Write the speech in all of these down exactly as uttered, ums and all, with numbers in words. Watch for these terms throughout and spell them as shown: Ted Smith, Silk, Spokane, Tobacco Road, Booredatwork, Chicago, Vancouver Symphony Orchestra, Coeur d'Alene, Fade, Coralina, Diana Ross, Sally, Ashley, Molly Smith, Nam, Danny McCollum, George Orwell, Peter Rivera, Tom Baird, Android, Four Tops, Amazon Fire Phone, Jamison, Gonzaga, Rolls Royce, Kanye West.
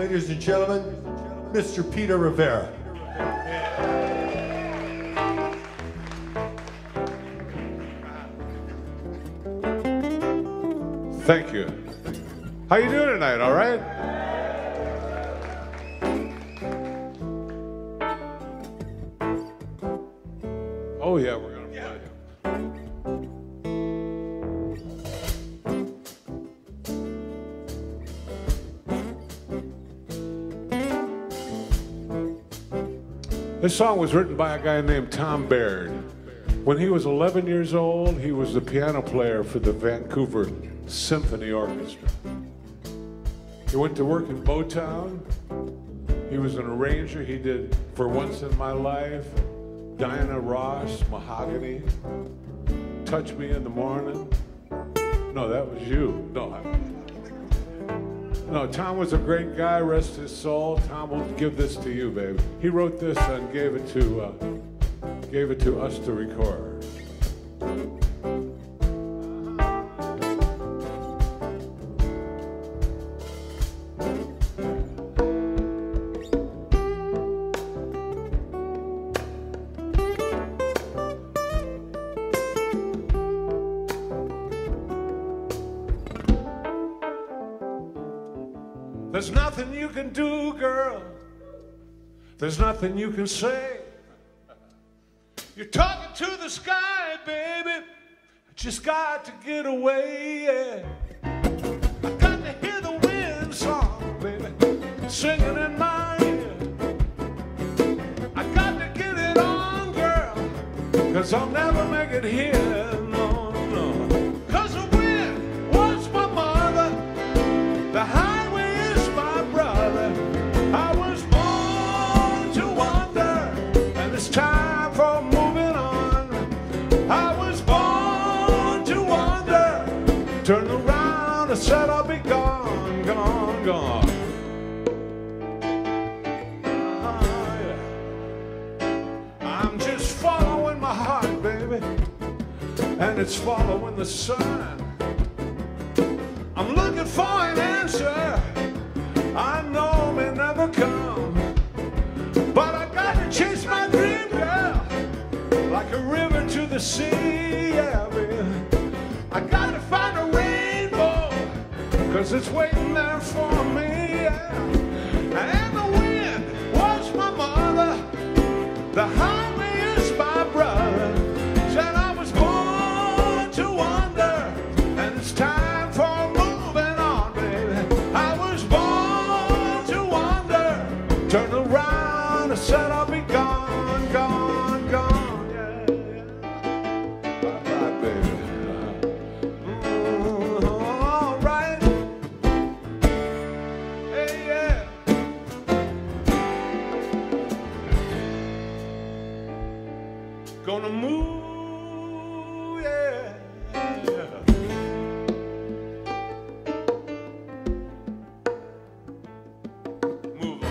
Ladies and gentlemen, Mister Peter Rivera. Thank you. How you doing tonight, all right? Oh yeah, we're gonna play. This song was written by a guy named Tom Baird. When he was eleven years old, he was the piano player for the Vancouver Symphony Orchestra. He went to work in Motown. He was an arranger. He did For Once in My Life, Diana Ross, Mahogany, Touch Me in the Morning. No, that was you. No, I, no. Tom was a great guy. Rest his soul. Tom, will give this to you, babe. He wrote this and gave it to uh, gave it to us to record. There's nothing you can do, girl. There's nothing you can say. You're talking to the sky, baby. I just got to get away, yeah. I got to hear the wind song, baby, singing in my ear. I got to get it on, girl, 'cause I'll never make it here. No, no. 'Cause the wind was my mother. The high said I'll be gone, gone, gone. Ah, yeah. I'm just following my heart, baby, and it's following the sun. I'm looking for an answer. I know may never come, but I gotta chase my dream, girl, like a river to the sea. Yeah, baby. I gotta find a way, 'cause it's waiting there for me, yeah. And the wind was my mother, the highway is my brother. Said I was born to wander, and it's time for moving on, baby. I was born to wander. Turned around and said I'll be gone, gone, gone, yeah, yeah. All right, baby. Mm-hmm. All right. Gonna move, yeah. Move on, yeah.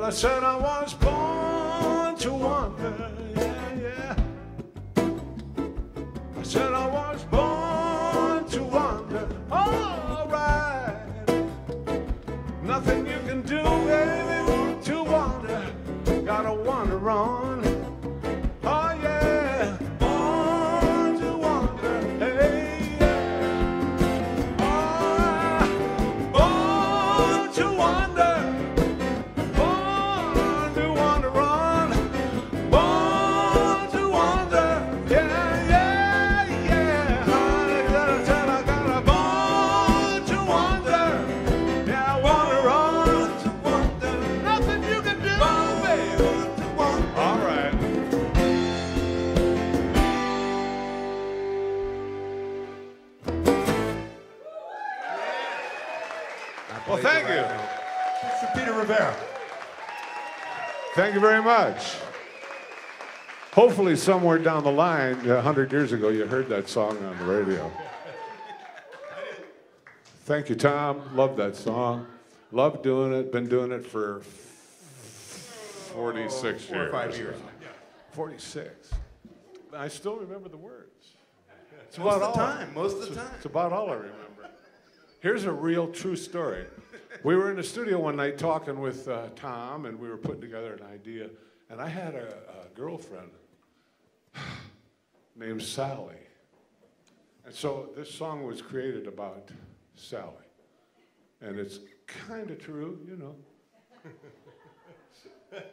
I said I was born to wander, yeah, yeah. I do anything to wander, gotta wander on. Oh yeah, on to wander, hey. Oh, on to wander, born to wander on, born to wander, yeah, yeah, yeah. I gotta tell, I gotta born to wander, yeah, wander on, to wander. Nothing you can do, oh, baby, to wander. All right. Well, thank you. Mister Peter Rivera. Thank you very much. Hopefully somewhere down the line, a hundred years ago, you heard that song on the radio. Thank you, Tom. Love that song. Love doing it. Been doing it for forty-six years. Four or five years. forty-six. I still remember the words. It's about all the time. Most of the time. It's about all I remember. Here's a real true story. We were in the studio one night talking with uh, Tom, and we were putting together an idea. And I had a, a girlfriend named Sally. And so this song was created about Sally. And it's kind of true, you know.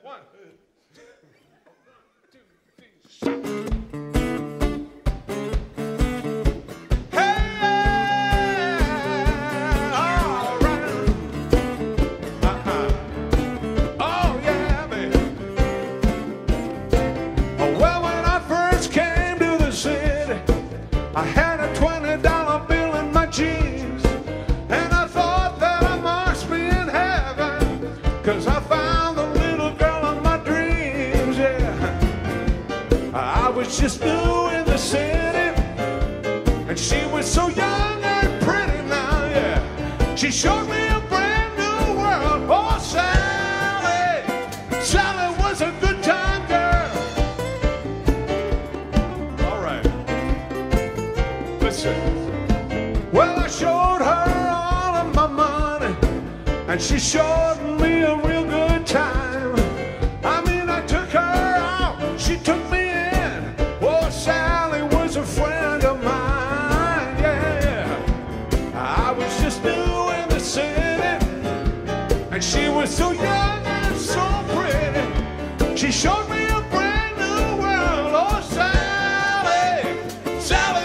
One, two, three, four. I had a twenty dollar bill in my jeans, and I thought that I must be in heaven, 'cause I found the little girl of my dreams, yeah. I was just new in the city, and she was so young and pretty now, yeah. She showed me a brand new world, oh Sally, Sally was a good time girl. Well, I showed her all of my money, and she showed me a real good time. I mean, I took her out, she took me in. Oh, Sally was a friend of mine, yeah. I was just new in the city, and she was so young and so pretty. She showed me a brand new world, oh, Sally, Sally.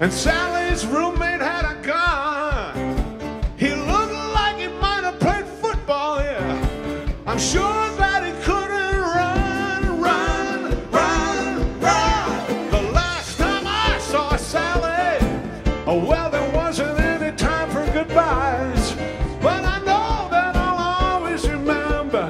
And Sally's roommate had a gun. He looked like he might have played football, yeah. I'm sure that he couldn't run, run, run, run. The last time I saw Sally, oh, well, there wasn't any time for goodbyes. But I know that I'll always remember,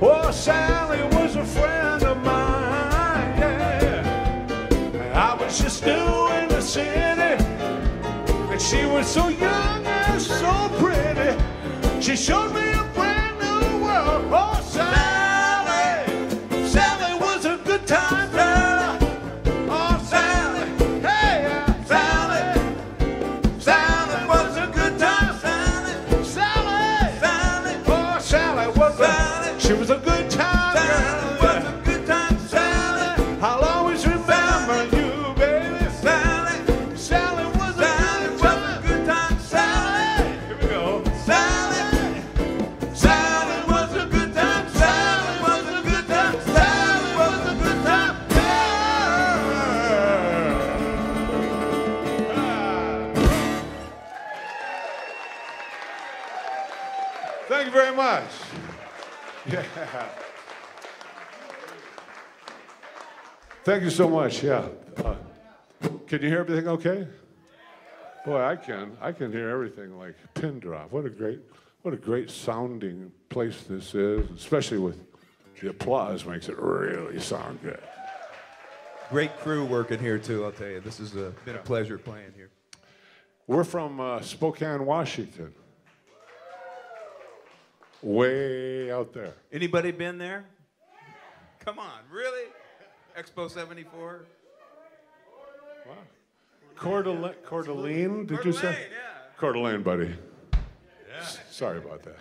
oh, Sally was a friend of mine, yeah. I was just new in the city, and she was so young and so pretty. She showed me a brand new world. Oh, Sally, Sally was a good time girl. Oh, Sally, hey, Sally, Sally was a good time. Sally, Sally, Sally, oh, Sally was a, she was a good time girl. Sally Thank you very much. Yeah. Thank you so much, yeah. Uh, can you hear everything okay? Boy, I can. I can hear everything like a pin drop. What a great, what a great sounding place this is, especially with the applause makes it really sound good. Great crew working here, too, I'll tell you. This has been yeah. a pleasure playing here. We're from uh, Spokane, Washington. Way out there. Anybody been there? Come on, really? Expo seventy-four? Wow. Coeur d'Alene, Coeur d'Alene, did you say? Yeah. Coeur d'Alene, buddy. Yeah. Sorry about that.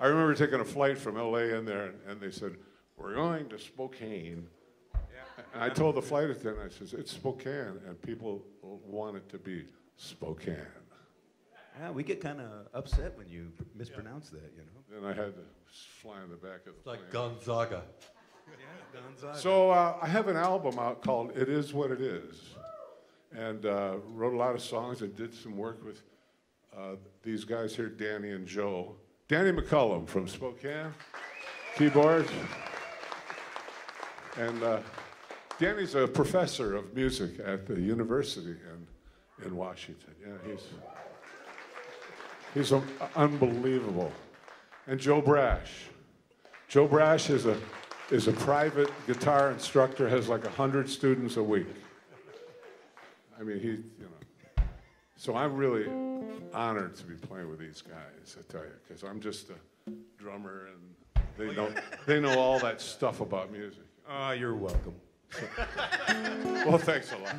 I remember taking a flight from L A in there, and, and they said, we're going to Spokane. Yeah. And I told the flight attendant, I said, it's Spokane, and people want it to be Spokane. Yeah, we get kind of upset when you mispronounce yeah. that, you know. Then I had to fly in the back of the plane. Like Gonzaga. Yeah, Gonzaga. So uh, I have an album out called It Is What It Is. And uh, wrote a lot of songs and did some work with uh, these guys here, Danny and Joe. Danny McCollum from Spokane, keyboard. And uh, Danny's a professor of music at the university in, in Washington. Yeah, he's, he's um, unbelievable. And Joe Brash. Joe Brash is a, is a private guitar instructor, has like one hundred students a week. I mean, he, you know. So I'm really honored to be playing with these guys, I tell you, because I'm just a drummer, and they know, they know all that stuff about music. Ah, uh, you're welcome. So, well, thanks a lot.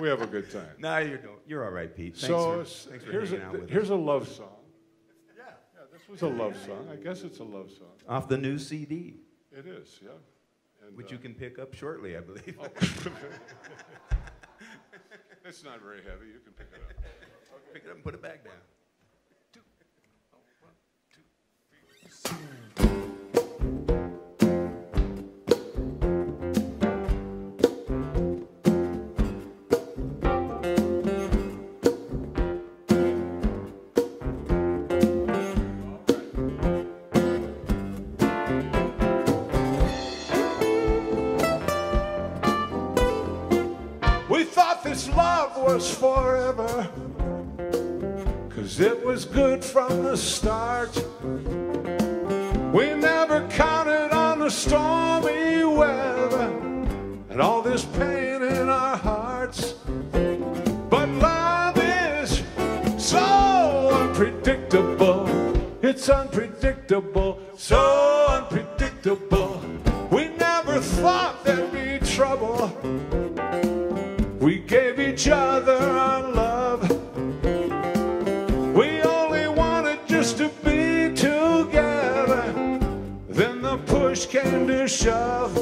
We have a good time. No, you're doing, you're all right, Pete. Thanks so for, thanks for here's hanging a, out with here's us. a love song. Yeah, yeah, this was a love song. I guess it's a love song. Off the new C D. It is, yeah. And, which uh, you can pick up shortly, I believe. Oh. It's not very heavy. You can pick it up. Okay. Pick it up and put it back down. One, two. Oh, one, two, three. We thought this love was forever, 'cause it was good from the start. We never counted on the stormy weather and all this pain in our hearts. But love is so unpredictable. It's unpredictable, so unpredictable. We never thought there'd be trouble. We gave each other our love. We only wanted just to be together. Then the push came to shove.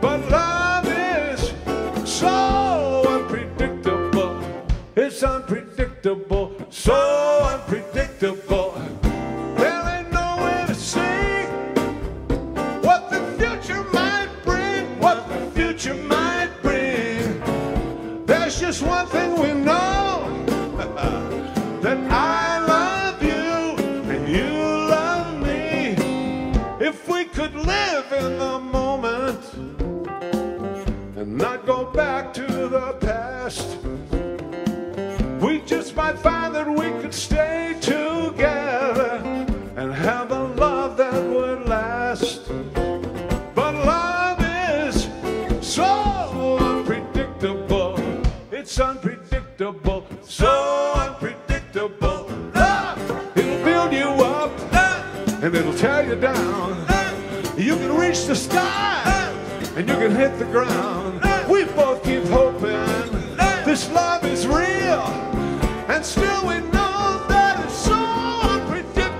But love is so unpredictable. It's unpredictable, so unpredictable. There ain't no way to see what the future might bring, what the future might. There's just one thing we know, that I love you and you love me. If we could live in the moment and not go back to the past, we just might find that we could stay together and have a love that would last. But love is so unpredictable. It's unpredictable, so unpredictable. Love, it'll build you up, and it'll tear you down. You can reach the sky, and you can hit the ground. We both keep hoping this love is real, and still we know that it's so unpredictable.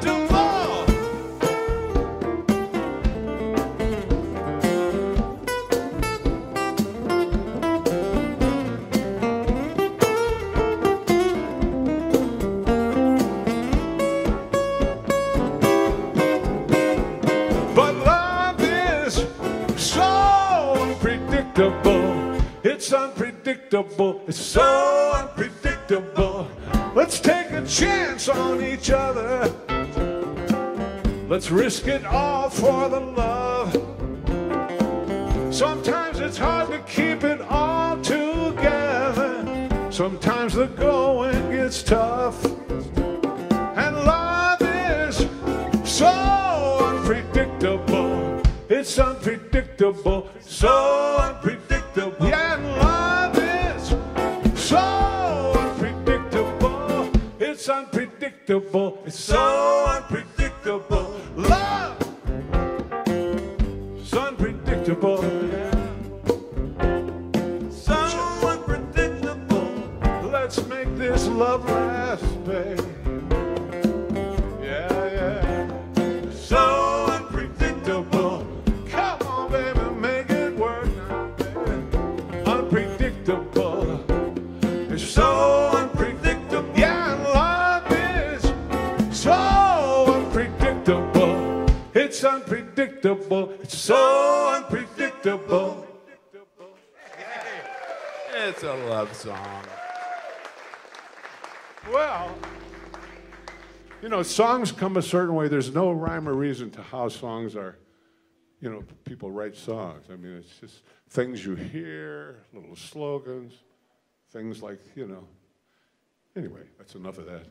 It's unpredictable, it's so unpredictable. Let's take a chance on each other. Let's risk it all for the love. Sometimes it's hard to keep it all together. Sometimes the going gets tough. And love is so unpredictable. It's unpredictable, so unpredictable. Yeah, and love is so unpredictable. It's unpredictable, it's so unpredictable. Love is unpredictable. Yeah. So unpredictable. Let's make this love last, babe. It's unpredictable. It's so unpredictable. Hey, it's a love song. Well, you know, songs come a certain way. There's no rhyme or reason to how songs are. You know, people write songs. I mean, it's just things you hear, little slogans, things like, you know. Anyway, that's enough of that.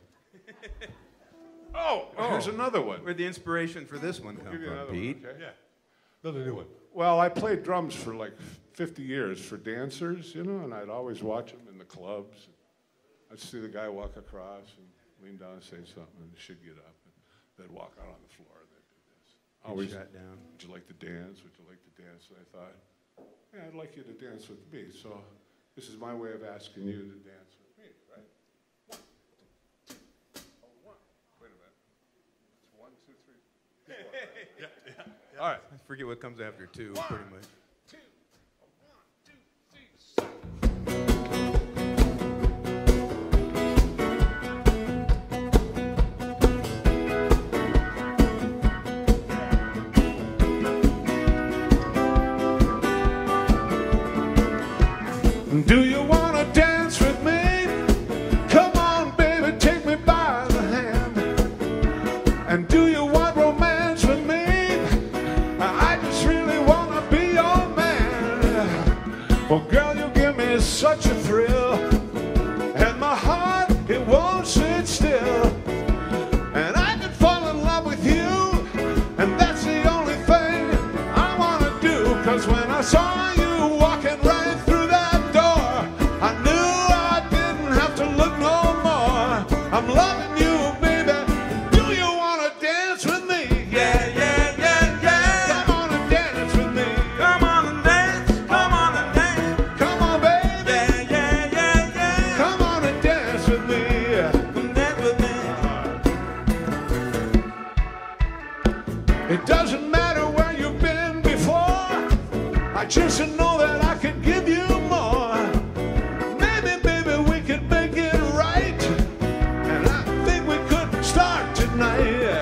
Oh, oh, here's another one. Where'd the inspiration for this one come from, Pete? Okay. Yeah. Another new one. Well, I played drums for like fifty years for dancers, you know, and I'd always watch them in the clubs. I'd see the guy walk across and lean down and say something, and she'd get up, and they'd walk out on the floor, and they'd do this. Always shut down. Would you like to dance? Would you like to dance? And I thought, yeah, I'd like you to dance with me, so this is my way of asking you to dance with me, right? Yeah, yeah, yeah. All right. I forget what comes after two, one, pretty much. Two, one, two, three, seven. Do you want to dance with me? Come on, baby, take me by the hand. And do you want well, girl, you give me such a thrill, and my heart, it won't sit still, and I could fall in love with you, and that's the only thing I want to do, because when I saw you walking right through that door, I knew I didn't have to look no more. I'm loving you, baby. Do you want to dance with me? Yeah, yeah. Just to know that I could give you more. Maybe, baby, we could make it right. And I think we could start tonight.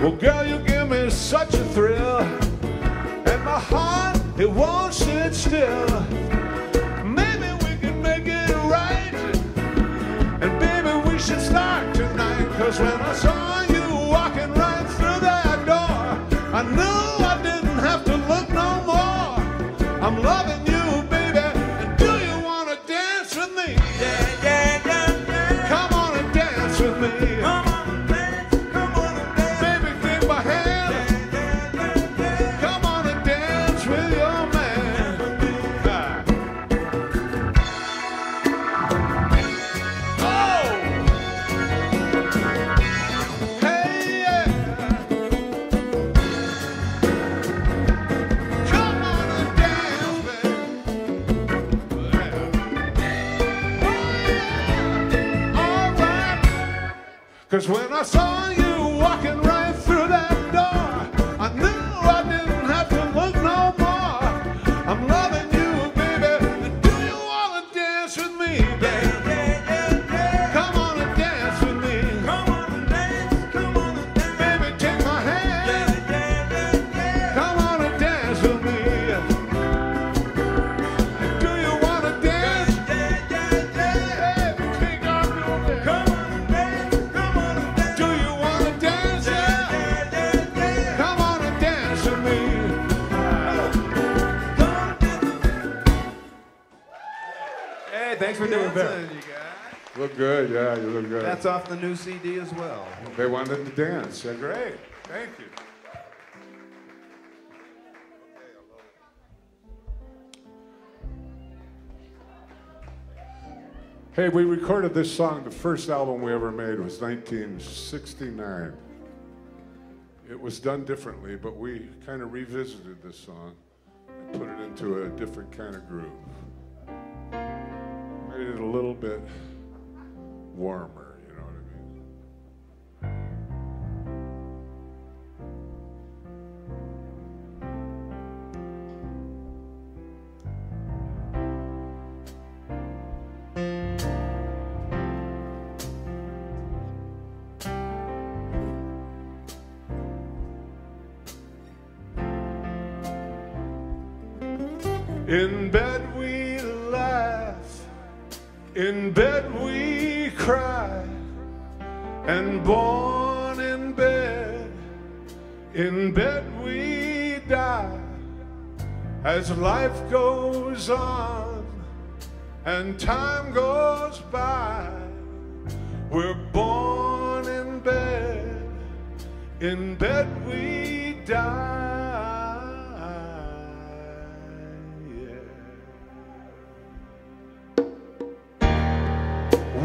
Well, girl, you give me such a thrill. And my heart, it won't sit still. Maybe we could make it right. And baby, we should start tonight. Cause when I saw you walking right through that door, I knew I didn't have to look no more. I'm loving you, baby, and do you want to dance with me? Yeah, yeah, yeah, yeah. Come on and dance with me. Come on and dance, come on and dance. Baby, take my hand. Yeah, yeah, yeah, yeah. Come on and dance with your man. Oh! Hey, yeah. Cause when I saw you walking right through that door, I knew I didn't have to look no more. I'm loving you, baby. And do you want to dance with me, baby? Come for doing better. Look good, yeah, you look good. That's off the new C D as well. They wanted to dance. They're great. Thank you. Hey, we recorded this song, the first album we ever made was nineteen sixty-nine. It was done differently, but we kind of revisited this song and put it into a different kind of groove. Made it a little bit warmer, you know what I mean? In bed we laugh, in bed we cry, and born in bed, in bed we die. As life goes on and time goes by, we're born in bed, in bed we die.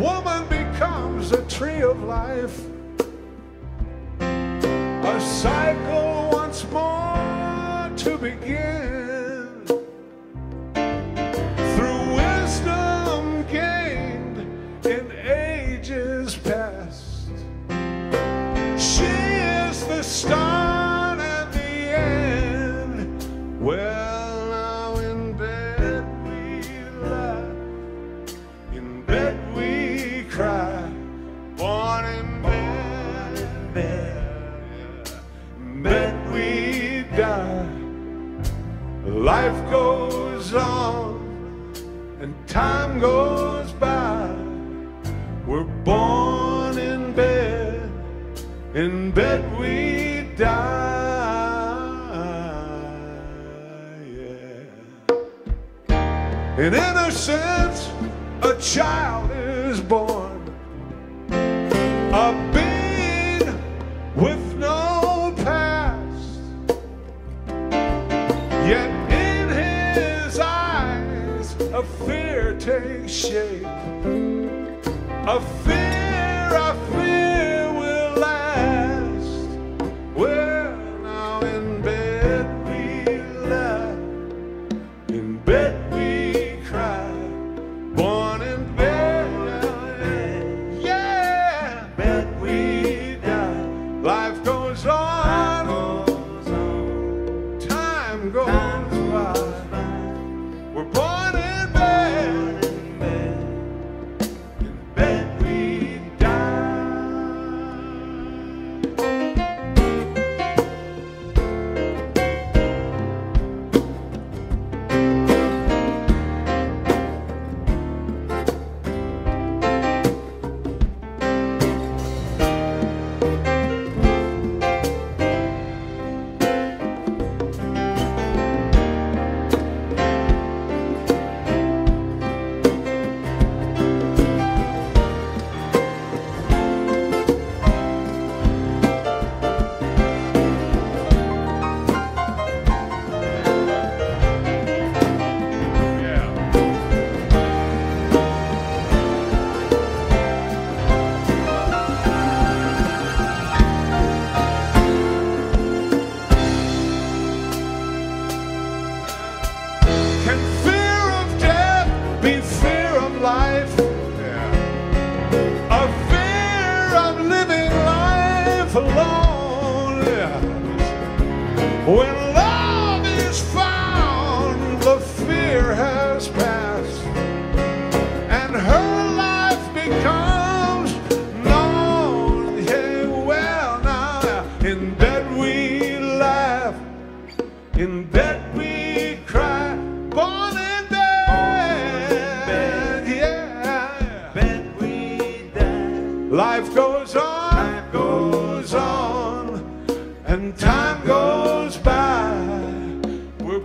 Woman becomes a tree of life, a cycle once more to begin. Through wisdom gained in ages past, she is the start and the end. Well, now in bed we lie, in bed we cry, born in bed, in bed, in bed we die. Life goes on and time goes by. We're born in bed, in bed we die. Yeah. In innocence, a child is born. A being with no past, yet in his eyes a fear takes shape, a fear, a fear will last. Well, now in bed we lie, in bed we cry, born in bed. We're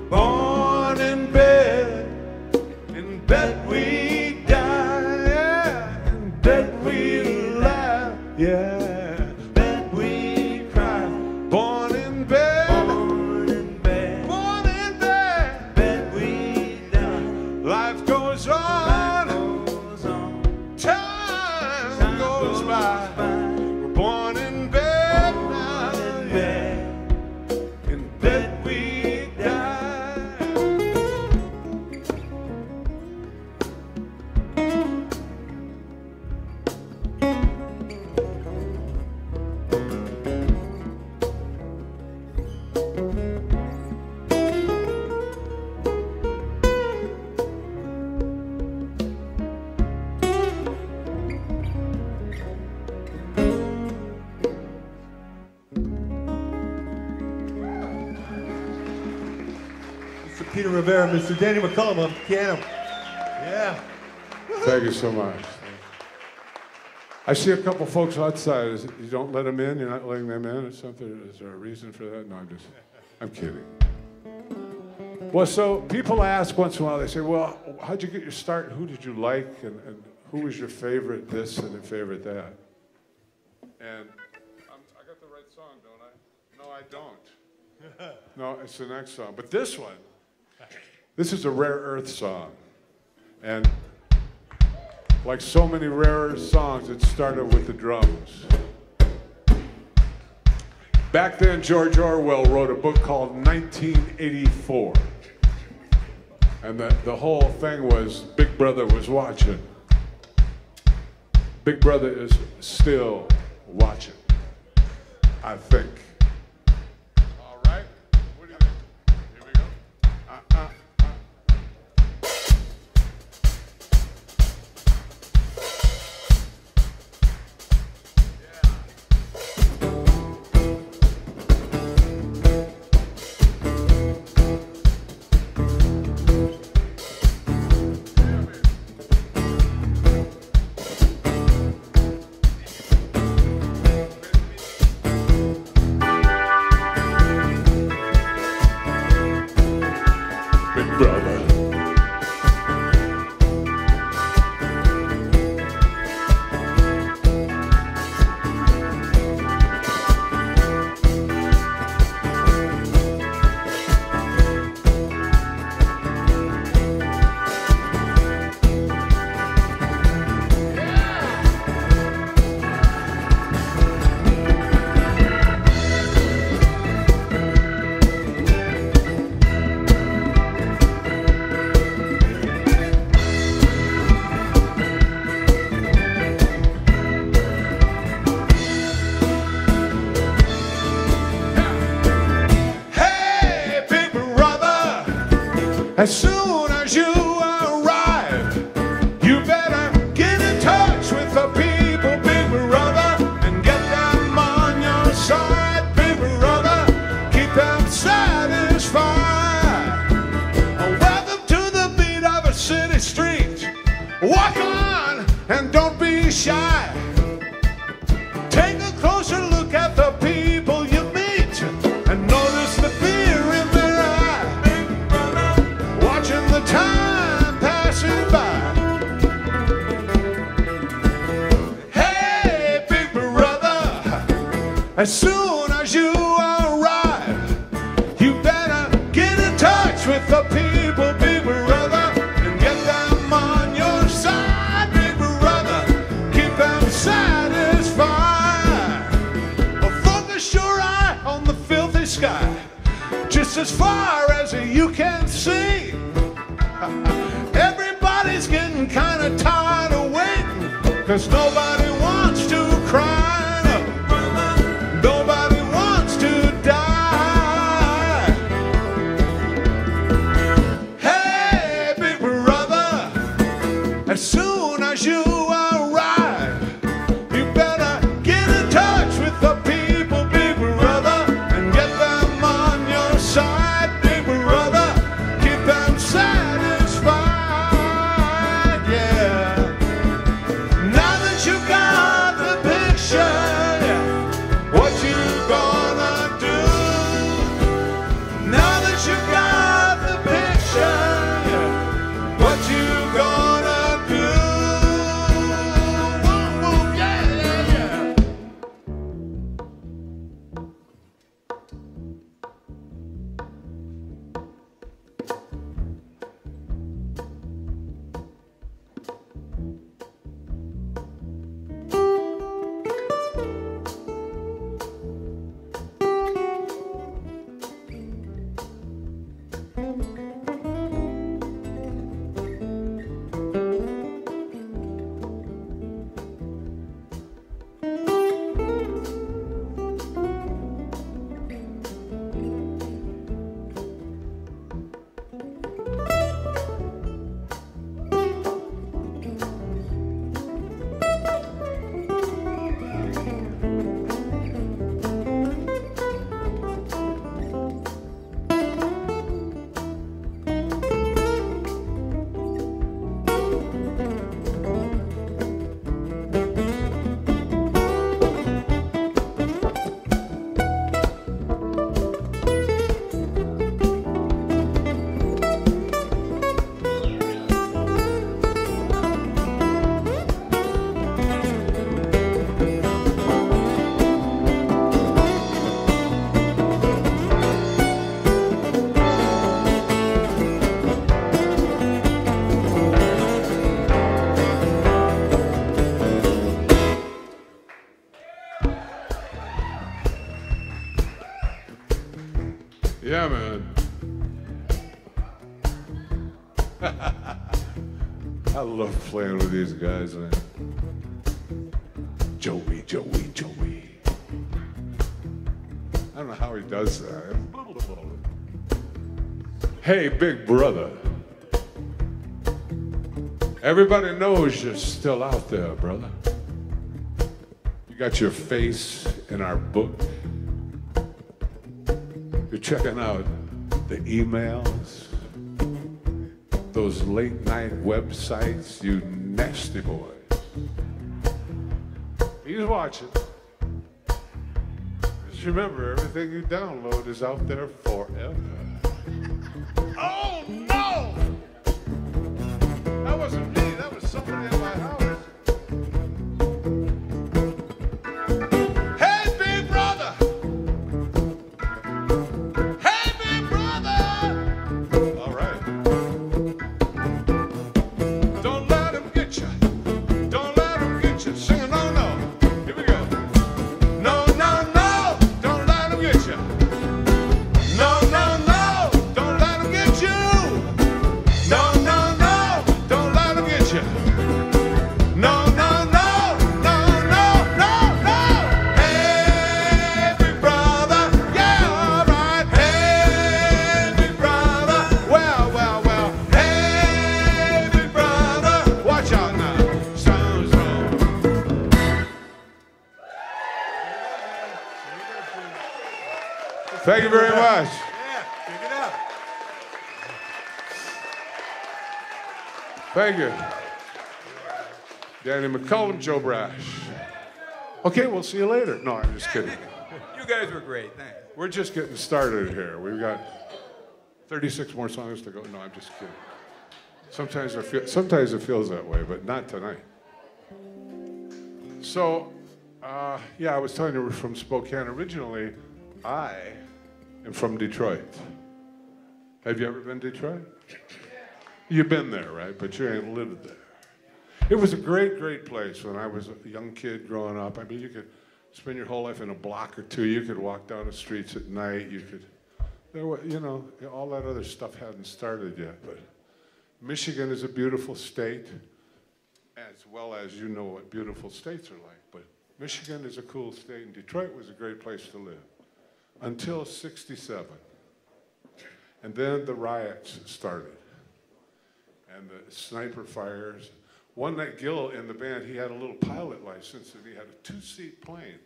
born in bed, in bed we die. yeah, that we cry. Born in bed, born in bed, born in bed, that we die. Life goes on, life goes on. Time, time goes, goes by. by. We're born in bed, born now, in yeah, bed. In bed we die. Peter Rivera, Mister Danny McCollum on piano. Yeah. Thank you so much. I see a couple folks outside. Is it, you don't let them in? You're not letting them in or something? Is there a reason for that? No, I'm just, I'm kidding. Well, so people ask once in a while, they say, well, how'd you get your start? Who did you like? And, and who was your favorite this and your favorite that? And I'm, I got the right song, don't I? No, I don't. No, it's the next song. But this one, this is a Rare Earth song, and like so many Rare Earth songs, it started with the drums. Back then, George Orwell wrote a book called nineteen eighty-four, and the, the whole thing was Big Brother was watching. Big Brother is still watching, I think. As soon as you arrive, you better get in touch with the people, Big Brother, and get them on your side, Big Brother. Keep them satisfied. Welcome to the beat of a city street. Walk on and don't be shy. Take a closer look at the people you meet and notice the fear in their eyes. Watching the time passing by. Hey, Big Brother, as soon as you arrive, you better get in touch with the people, Big Brother, and get them on your side, Big Brother. Keep them satisfied. Focus your eye on the filthy sky, just as far as you can see. Everybody's getting kind of tired of waiting, cause nobody wants to cry, no. Nobody wants to die. Hey, Big Brother, as soon as you arrive, you better get in touch with the people, Big Brother, and get them on your side, Big Brother. Keep them satisfied, yeah. Now that you got the picture, yeah, what you gonna do? Now that you got the picture, yeah, what you gonna do? gentlemen. I love playing with these guys, man. Joey, Joey, Joey. I don't know how he does that. Hey, big brother. Everybody knows you're still out there, brother. You got your face in our book. You're checking out the emails, those late night websites, you nasty boys. He's watching. Just remember, everything you download is out there forever. Oh no! That wasn't me, that was somebody in my house. Thank you very much. Yeah, pick it up. Thank you. Danny McCollum, Joe Brash. Okay, we'll see you later. No, I'm just kidding. You guys were great, thanks. We're just getting started here. We've got thirty-six more songs to go. No, I'm just kidding. Sometimes I feel, sometimes it feels that way, but not tonight. So, uh, yeah, I was telling you we're from Spokane originally. I am from Detroit. Have you ever been to Detroit? You've been there, right? But you ain't lived there. It was a great, great place when I was a young kid growing up. I mean, you could spend your whole life in a block or two. You could walk down the streets at night. You could, there were, you know, all that other stuff hadn't started yet. But Michigan is a beautiful state, as well as you know what beautiful states are like. But Michigan is a cool state, and Detroit was a great place to live. Until sixty-seven, and then the riots started, and the sniper fires. One night, Gil in the band, he had a little pilot license, and he had a two-seat plane.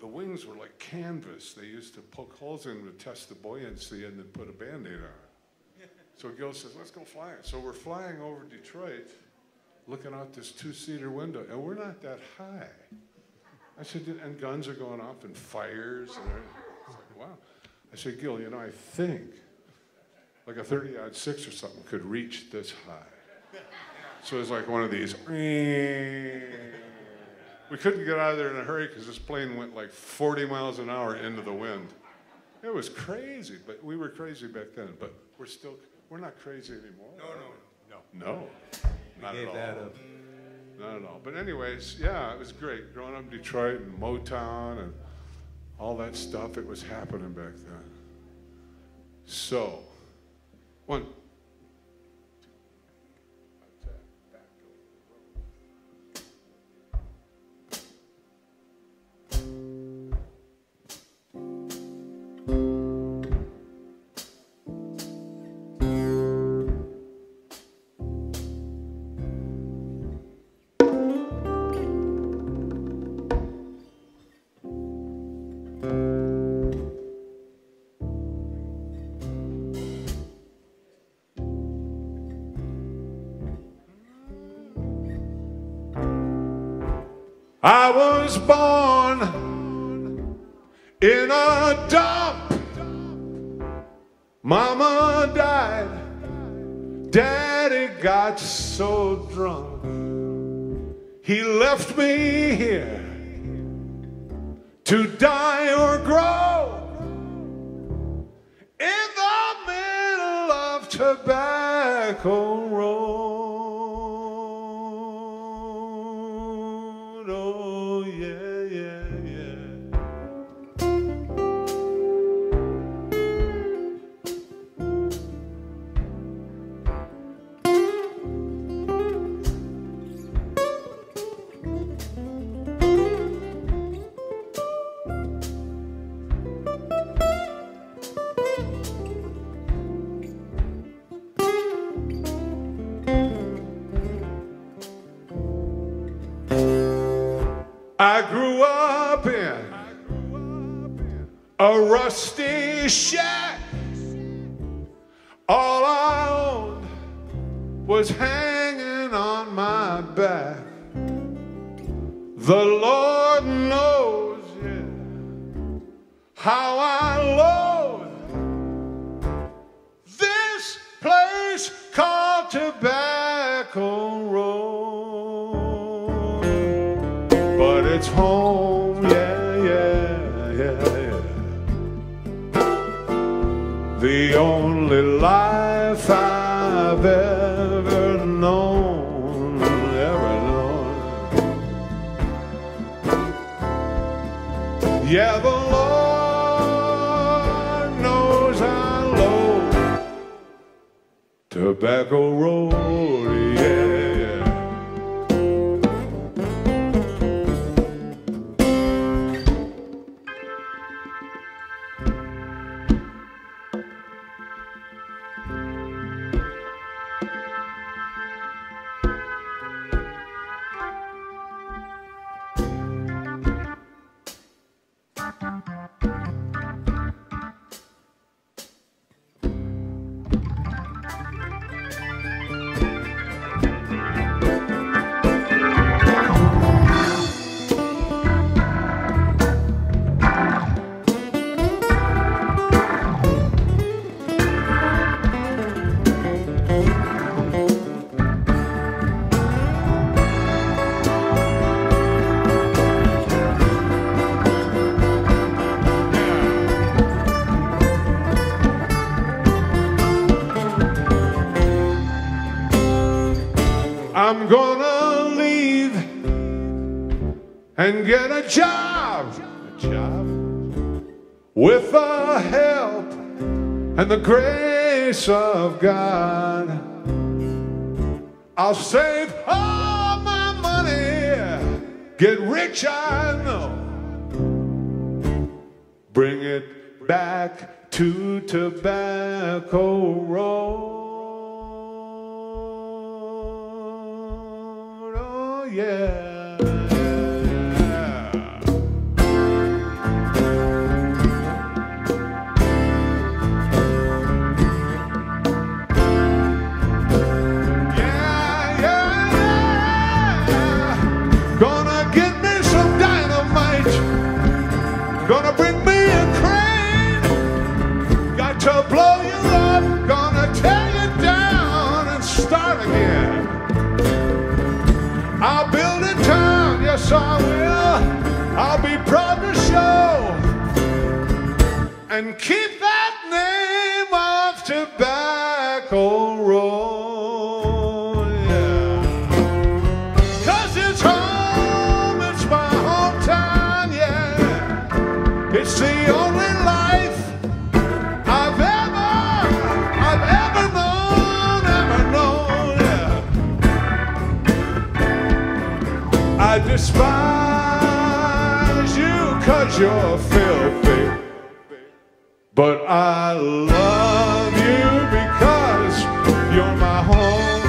The wings were like canvas. They used to poke holes in to test the buoyancy and then put a Band-Aid on it. So Gil says, let's go flying. So we're flying over Detroit, looking out this two-seater window, and we're not that high. I said, and guns are going off and fires and everything. Wow. I said, Gil, you know, I think like a thirty-odd six or something could reach this high. So it's like one of these. We couldn't get out of there in a hurry because this plane went like forty miles an hour into the wind. It was crazy, but we were crazy back then. But we're still, we're not crazy anymore. No, no, no. No, not at all. That up. Not at all. But anyways, yeah, it was great. Growing up in Detroit and Motown and all that stuff, it was happening back then. So, one. I was born in a dump. Mama died. Daddy got so drunk. He left me here to die or grow in the middle of Tobacco Road. I grew up in a rusty shack. All I owned was hanging on my back. The Lord knows, yeah, how I loathe this place called Tobacco Road. But it's home, yeah, yeah, yeah, yeah. The only life I've ever known. Yeah, the Lord knows I loathe Tobacco Road, yeah. I'm gonna leave and get a job, a job with the help and the grace of God. I'll save all my money, get rich, I know. Bring it back to Tobacco Road. Yeah, yeah. Yeah, yeah. Gonna get me some dynamite. Gonna bring me a crane. Got to blow you up. Gonna tear you down and start again. I'll build a town, yes I will. I'll be proud to show and keep that name of Tobacco Road, yeah. 'Cause it's home, it's my hometown, yeah. It's the only life I've ever, I've ever known, ever known, yeah. I despise you 'cause you're filthy, but I love you because you're my home.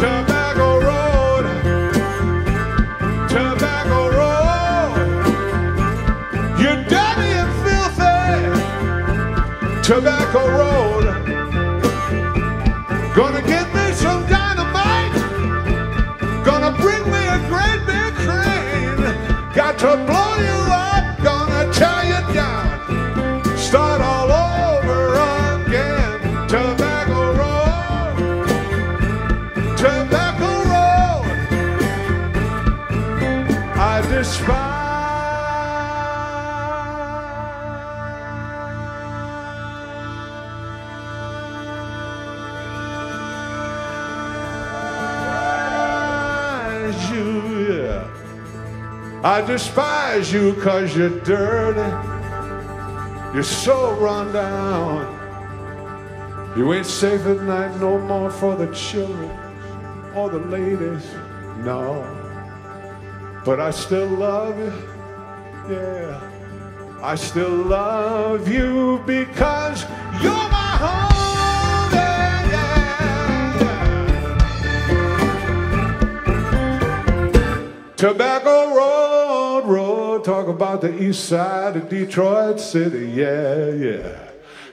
Tobacco Road, Tobacco Road, you're dirty and filthy. Tobacco Road, gonna get me some dynamite, gonna bring me a great big crane, got to blow you up, gonna tear you down, start all over again. Tobacco Road, Tobacco Road, I despise you, yeah. I despise you 'cause you're dirty. You're so run down. You ain't safe at night no more for the children or the ladies, no. But I still love you, yeah. I still love you because you're my home, yeah, yeah, yeah. Tobacco Road, road, talk about the east side of Detroit City, yeah, yeah.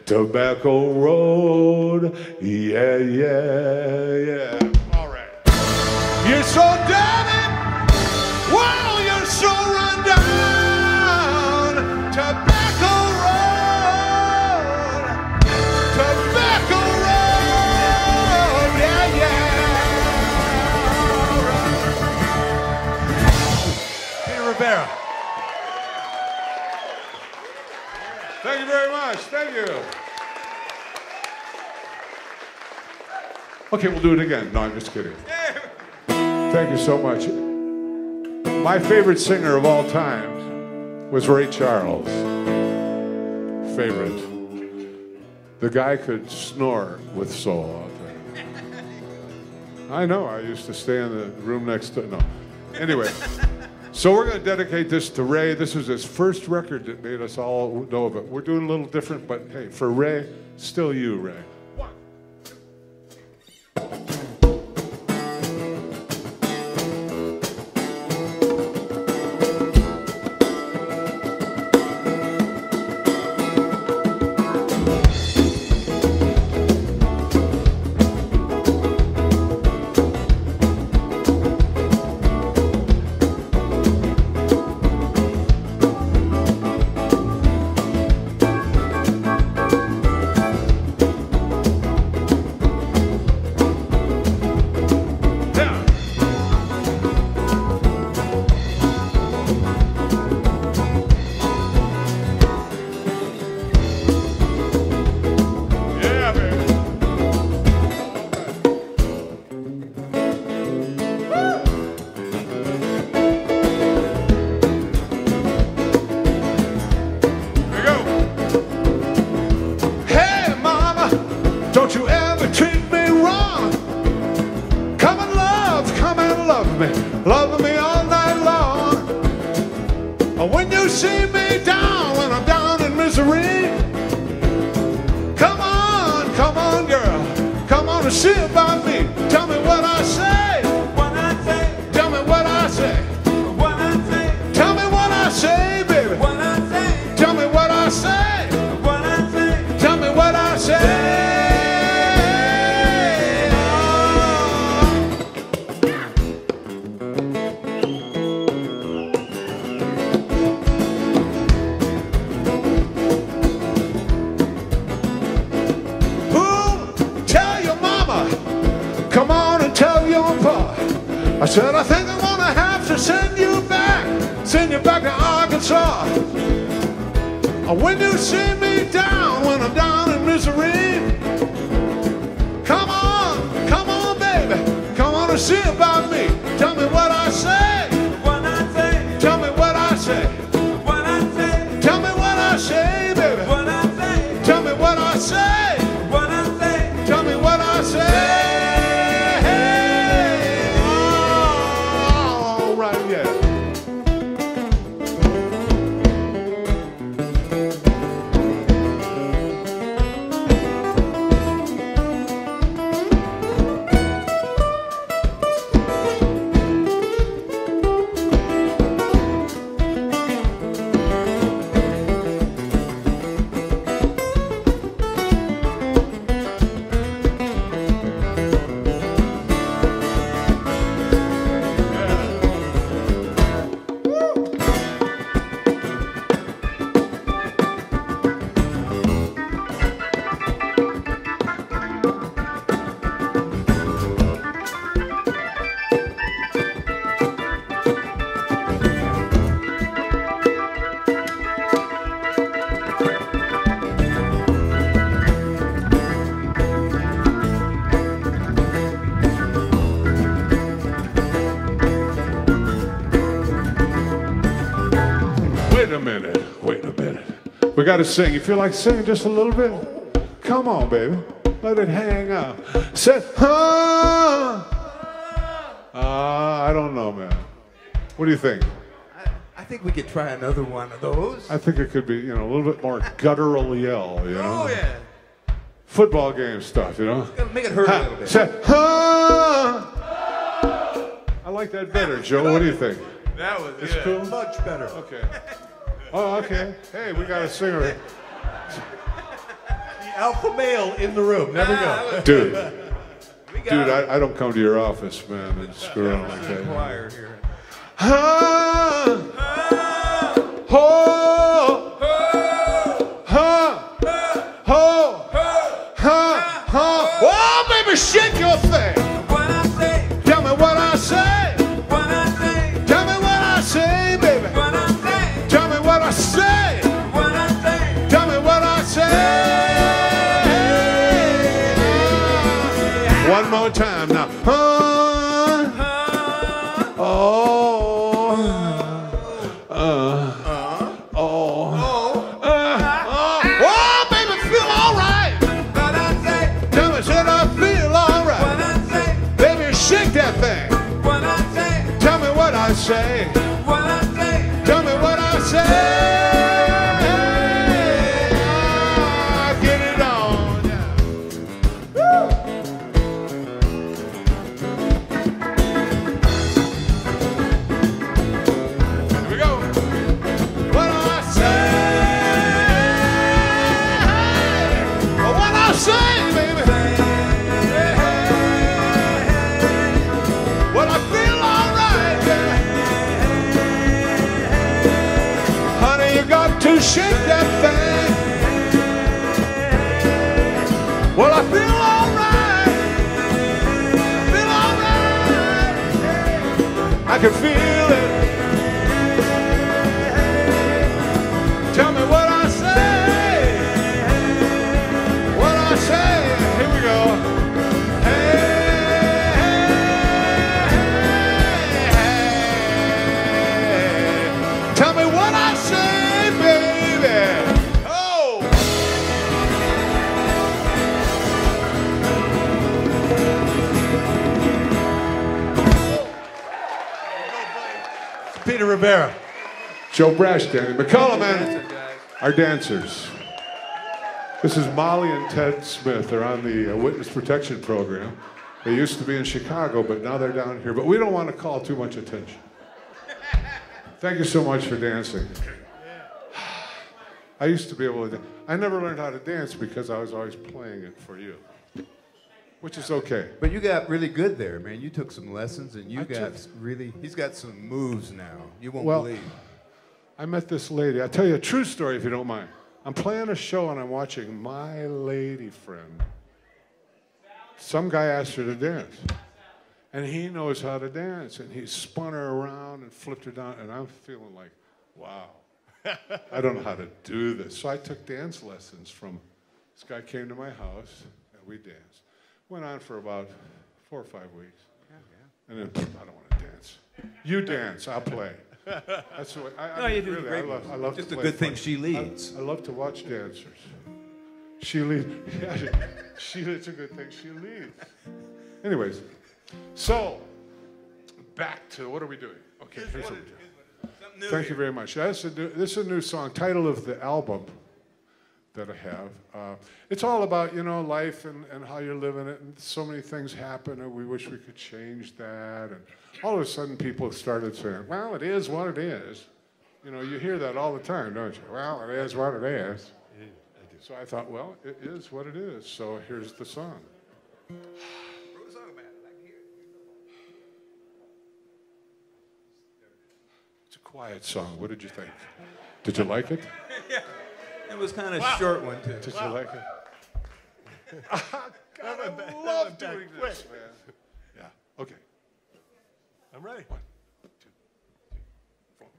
Tobacco Road, yeah, yeah, yeah. All right. You're so damn it! Well, you're so run down! Tobacco Rivera. Thank you very much. Thank you. Okay, we'll do it again. No, I'm just kidding. Thank you so much. My favorite singer of all time was Ray Charles. Favorite. The guy could snore with soul out there. I know. I used to stay in the room next to... No. Anyway. So we're going to dedicate this to Ray. This was his first record that made us all know of it. We're doing a little different, but hey, for Ray, still you, Ray. One, two. You gotta sing. You feel like singing just a little bit? Come on, baby. Let it hang out. Say, ah. Uh, I don't know, man. What do you think? I, I think we could try another one of those. I think it could be, you know, a little bit more guttural yell, you know? Oh, yeah. Football game stuff, you know? Make it hurt ha. a little bit. Say, ah. I like that better, Joe. What do you think? That was it's yeah. cool. Much better. Okay. Oh, okay. Hey, we got a singer. The alpha male in the room. There ah, we go. Dude, we got dude, I, I don't come to your office, man, and screw around like that. Choir here. Ah, ah, oh. Shake your thing. What I say. Tell me what I say. What I say. Tell me what I say, baby. What I say. Tell me what I say. What I say. Tell me what I say. One more time now. Uh, oh. Uh. Uh. Oh. Oh. Uh. Oh. Oh, baby, feel all right. What I say. Tell me, should I feel? What I say. Tell me what I say. What I say. Tell me what I say. Ah, get it on. Woo. Here we go. What I say. What I say, baby. To shake that thing. Well, I feel alright. Feel alright. I can feel it. Tell me what I say. What I say. Here we go. Hey, hey, hey. Tell me what I say. Oh! Peter Rivera, Joe Brash, Danny McCollum, and our dancers. This is Molly and Ted Smith. They're on the uh, Witness Protection Program. They used to be in Chicago, but now they're down here. But we don't want to call too much attention. Thank you so much for dancing. I used to be able to dance. I never learned how to dance because I was always playing it for you, which is okay. But you got really good there, man. You took some lessons, and you I got really, he's got some moves now. You won't well, believe. I met this lady. I'll tell you a true story if you don't mind. I'm playing a show, and I'm watching my lady friend. Some guy asked her to dance, and he knows how to dance, and he spun her around and flipped her down, and I'm feeling like, wow. I don't know how to do this. So I took dance lessons from, this guy came to my house, and we danced. Went on for about four or five weeks. Yeah, yeah. And then, I don't want to dance. You dance, I'll play. That's the way, I, no, I, you really, do great I love, I love just to a good thing she leads. I, I love to watch dancers. She leads, yeah, she, she, it's a good thing she leads. Anyways, so, back to, what are we doing? Okay, here's what we do. New Thank here. you very much. That's a new, this is a new song, title of the album that I have. Uh, it's all about, you know, life and, and how you're living it, and so many things happen, and we wish we could change that. And all of a sudden, people started saying, well, it is what it is. You know, you hear that all the time, don't you? Well, it is what it is. Yeah, I do. So I thought, well, it is what it is, so here's the song. Quiet song. What did you think? Did you like it? Yeah. It was kind of wow. short one, too. Did wow. you like it? God, I back, love doing this, quick. man. Yeah. Okay. I'm ready. One, two, three, four.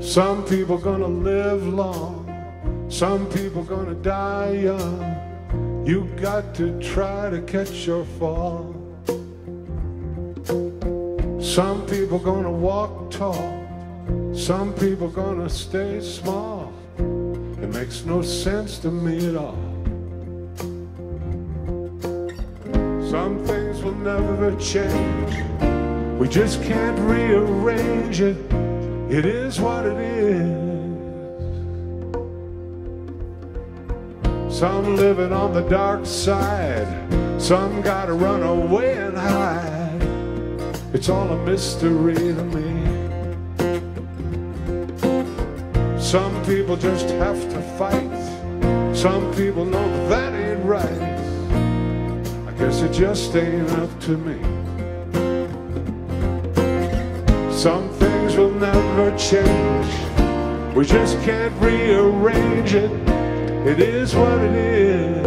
Some people gonna live long, some people gonna die young. You got to try to catch your fall. Some people gonna walk tall, some people gonna stay small. It makes no sense to me at all. Some things will never change. We just can't rearrange it. It is what it is. Some living on the dark side. Some gotta run away and hide. It's all a mystery to me. Some people just have to fight. Some people know that ain't right. Guess it just ain't up to me. Some things will never change. We just can't rearrange it. It is what it is.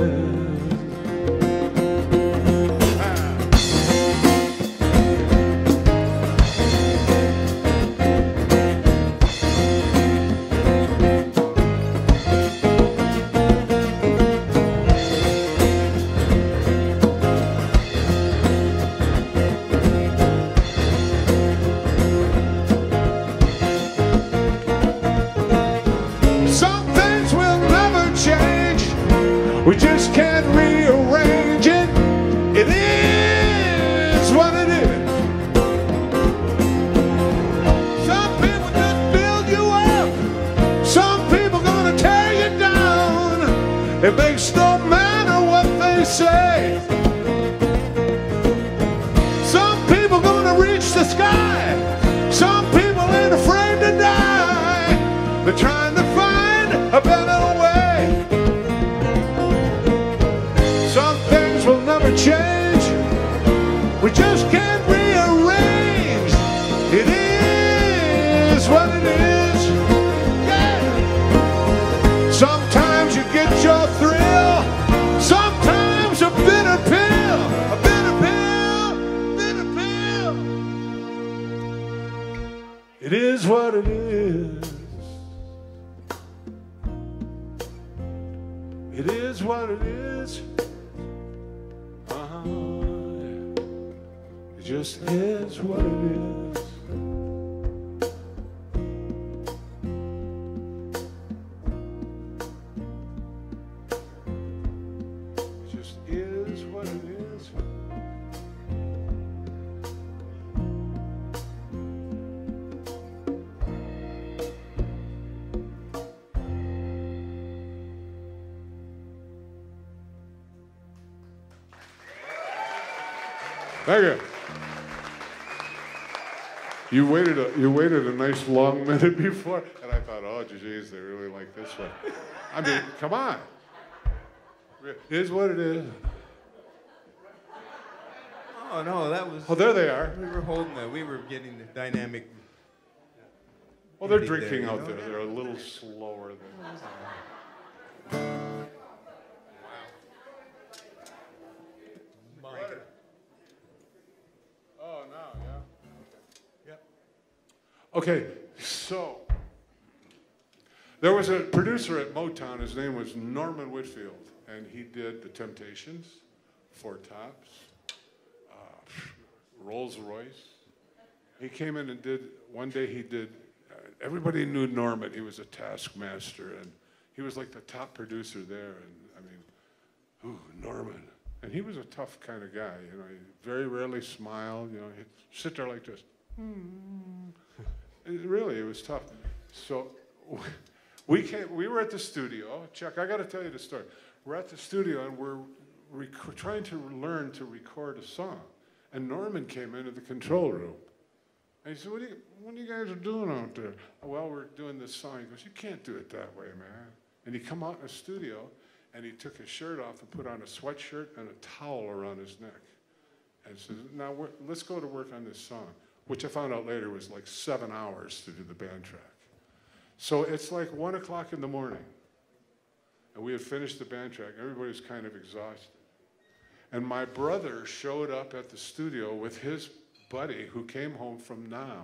Thank you. You waited a, you waited a nice long minute before, and I thought, oh, geez, they really like this one. I mean, come on. Here's what it is. Oh, no, that was... Oh, there they are. We were holding that. We were getting the dynamic... Well, they're drinking there, out know? there. They're a little slower than... Wow. Oh, now, yeah. Okay. Yep. Okay, so there was a producer at Motown. His name was Norman Whitfield, and he did The Temptations, Four Tops, uh, Rolls Royce. He came in and did, one day he did, uh, everybody knew Norman. He was a taskmaster, and he was like the top producer there. And I mean, ooh, Norman. And he was a tough kind of guy, you know, he very rarely smiled, you know, he'd sit there like this. Mm. It really, it was tough. So we came, we were at the studio. Chuck, I got to tell you the story. We're at the studio and we're rec trying to learn to record a song. And Norman came into the control room. And he said, what are you, what are you guys doing out there? Well, we're doing this song. He goes, you can't do it that way, man. And he come out in the studio. And he took his shirt off and put on a sweatshirt and a towel around his neck. And said, now we're, let's go to work on this song, which I found out later was like seven hours to do the band track. So it's like one o'clock in the morning. And we had finished the band track. Everybody was kind of exhausted. And my brother showed up at the studio with his buddy who came home from Nam.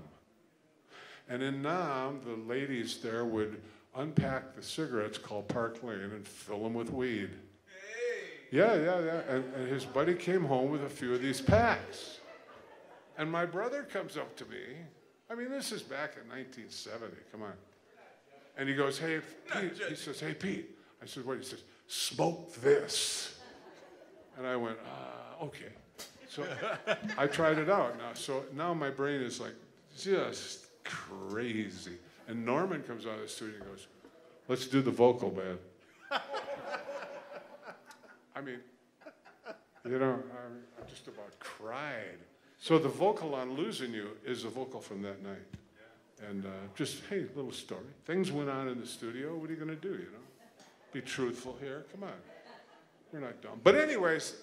And in Nam, the ladies there would unpack the cigarettes called Park Lane and fill them with weed. Hey. Yeah, yeah, yeah. And, and his buddy came home with a few of these packs. And my brother comes up to me. I mean, this is back in nineteen seventy, come on. And he goes, hey, Pete. He says, hey, Pete. I said, what? He says, smoke this. And I went, ah, okay. So I tried it out now. So now my brain is like just crazy. And Norman comes out of the studio and goes, "Let's do the vocal, man." I mean, you know, I just about cried. So the vocal on Losing You is the vocal from that night. And uh, just, hey, little story. Things went on in the studio. What are you going to do, you know? Be truthful here. Come on. We're not dumb. But anyways,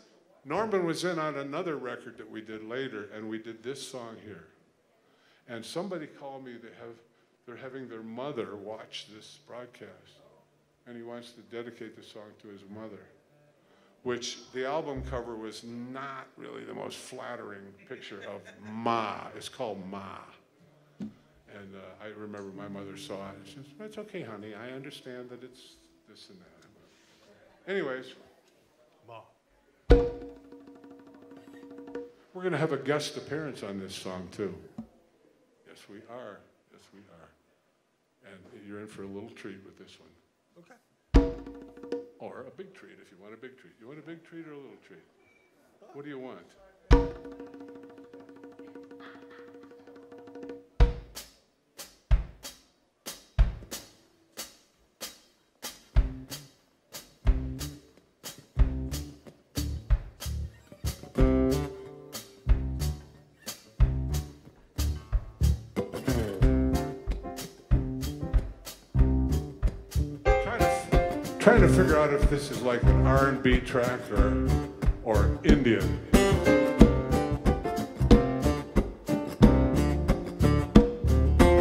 Norman was in on another record that we did later, and we did this song here. And somebody called me. They have, they're having their mother watch this broadcast. And he wants to dedicate the song to his mother, which the album cover was not really the most flattering picture of Ma. It's called Ma. And uh, I remember my mother saw it. She says, "It's okay, honey. I understand that it's this and that." But anyways, Ma. We're going to have a guest appearance on this song, too. Yes, we are. Yes, we are. And you're in for a little treat with this one. Okay. Or a big treat, if you want a big treat. You want a big treat or a little treat? What do you want? Trying to figure out if this is like an R and B track or, or Indian.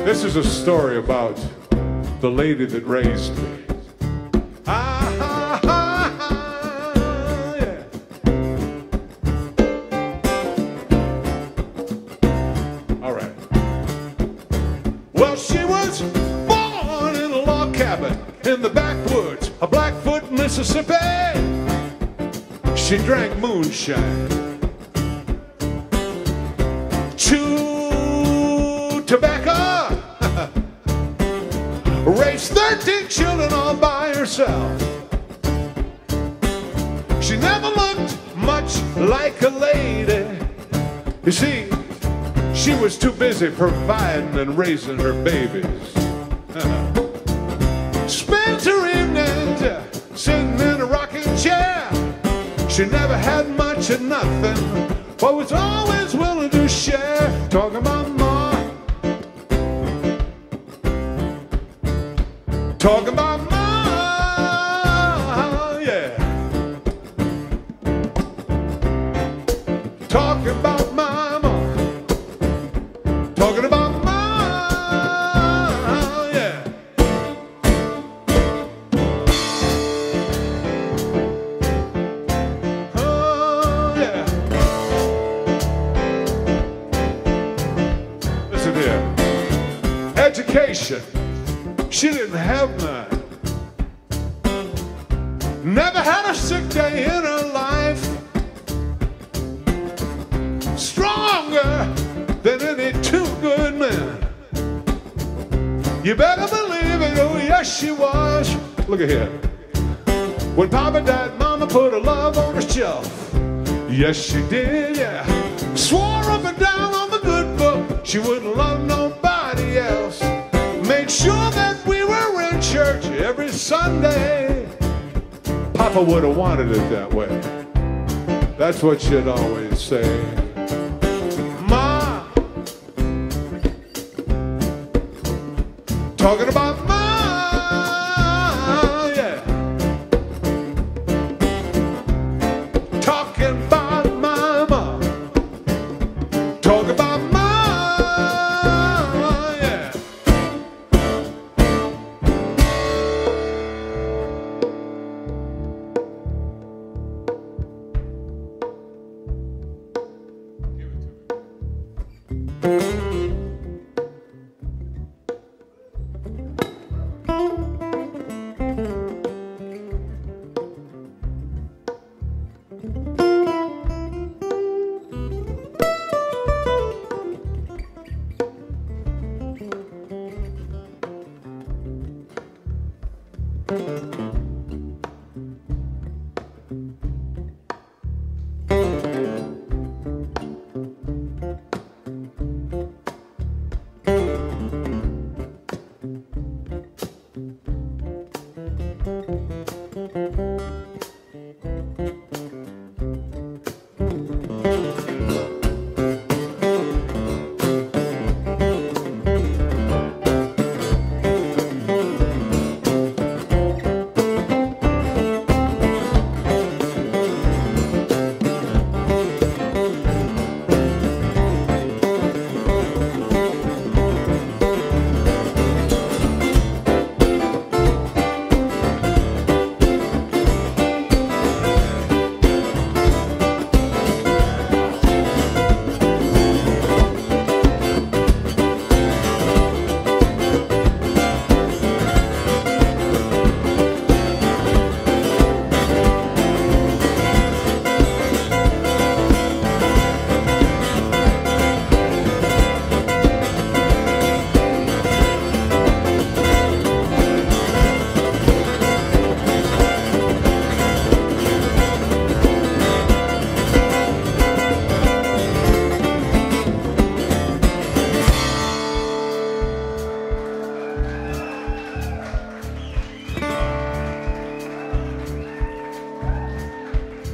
This is a story about the lady that raised me. She drank moonshine, chewed tobacco, raised thirteen children all by herself. She never looked much like a lady. You see, she was too busy providing and raising her babies. Spent her evenings uh, sitting in a rocking chair. She never had much of nothing, but was always willing to share. Talking about Ma, talking about Ma, yeah. Talking about Mama, talking about Ma, yeah. Education, she didn't have none. Never had a sick day in her life. Stronger than any two good men. You better believe it, oh yes she was. Look at here. When Papa died, Mama put her love on the shelf. Yes she did, yeah. Swore up and down on the good book she wouldn't love nobody else. Made sure that we were in church every Sunday. Papa would have wanted it that way. That's what she'd always say. Ma, talking about Ma, yeah. Talking about Mama, talking about Ma.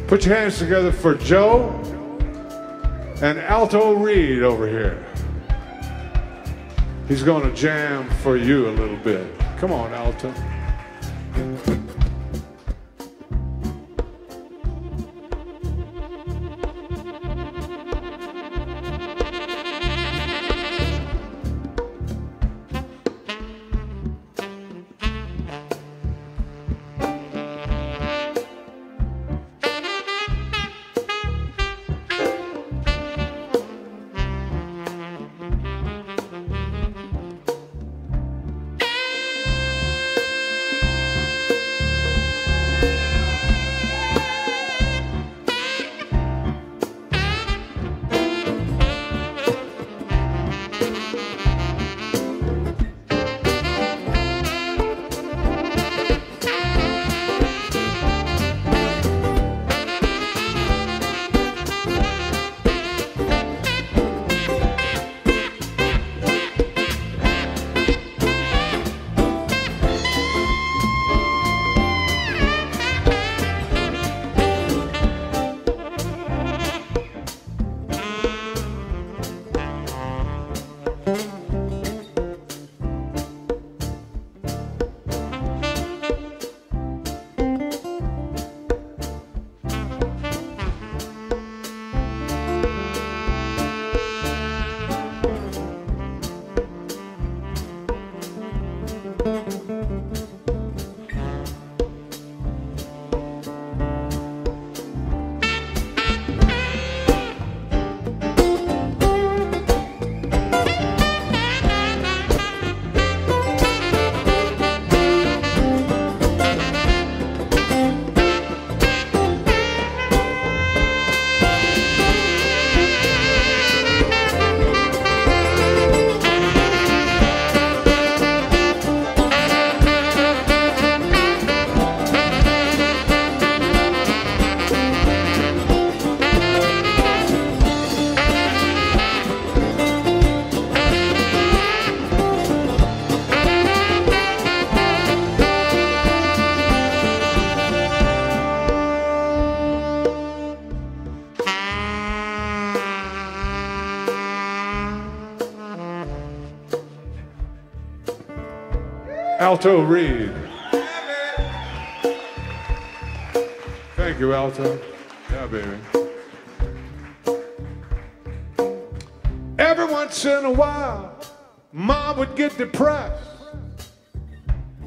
Put your hands together for Joe and Alto Reed over here. He's gonna jam for you a little bit. Come on, Alto. Alto Reed. Thank you, Alto. Yeah, baby. Every once in a while, Mom would get depressed.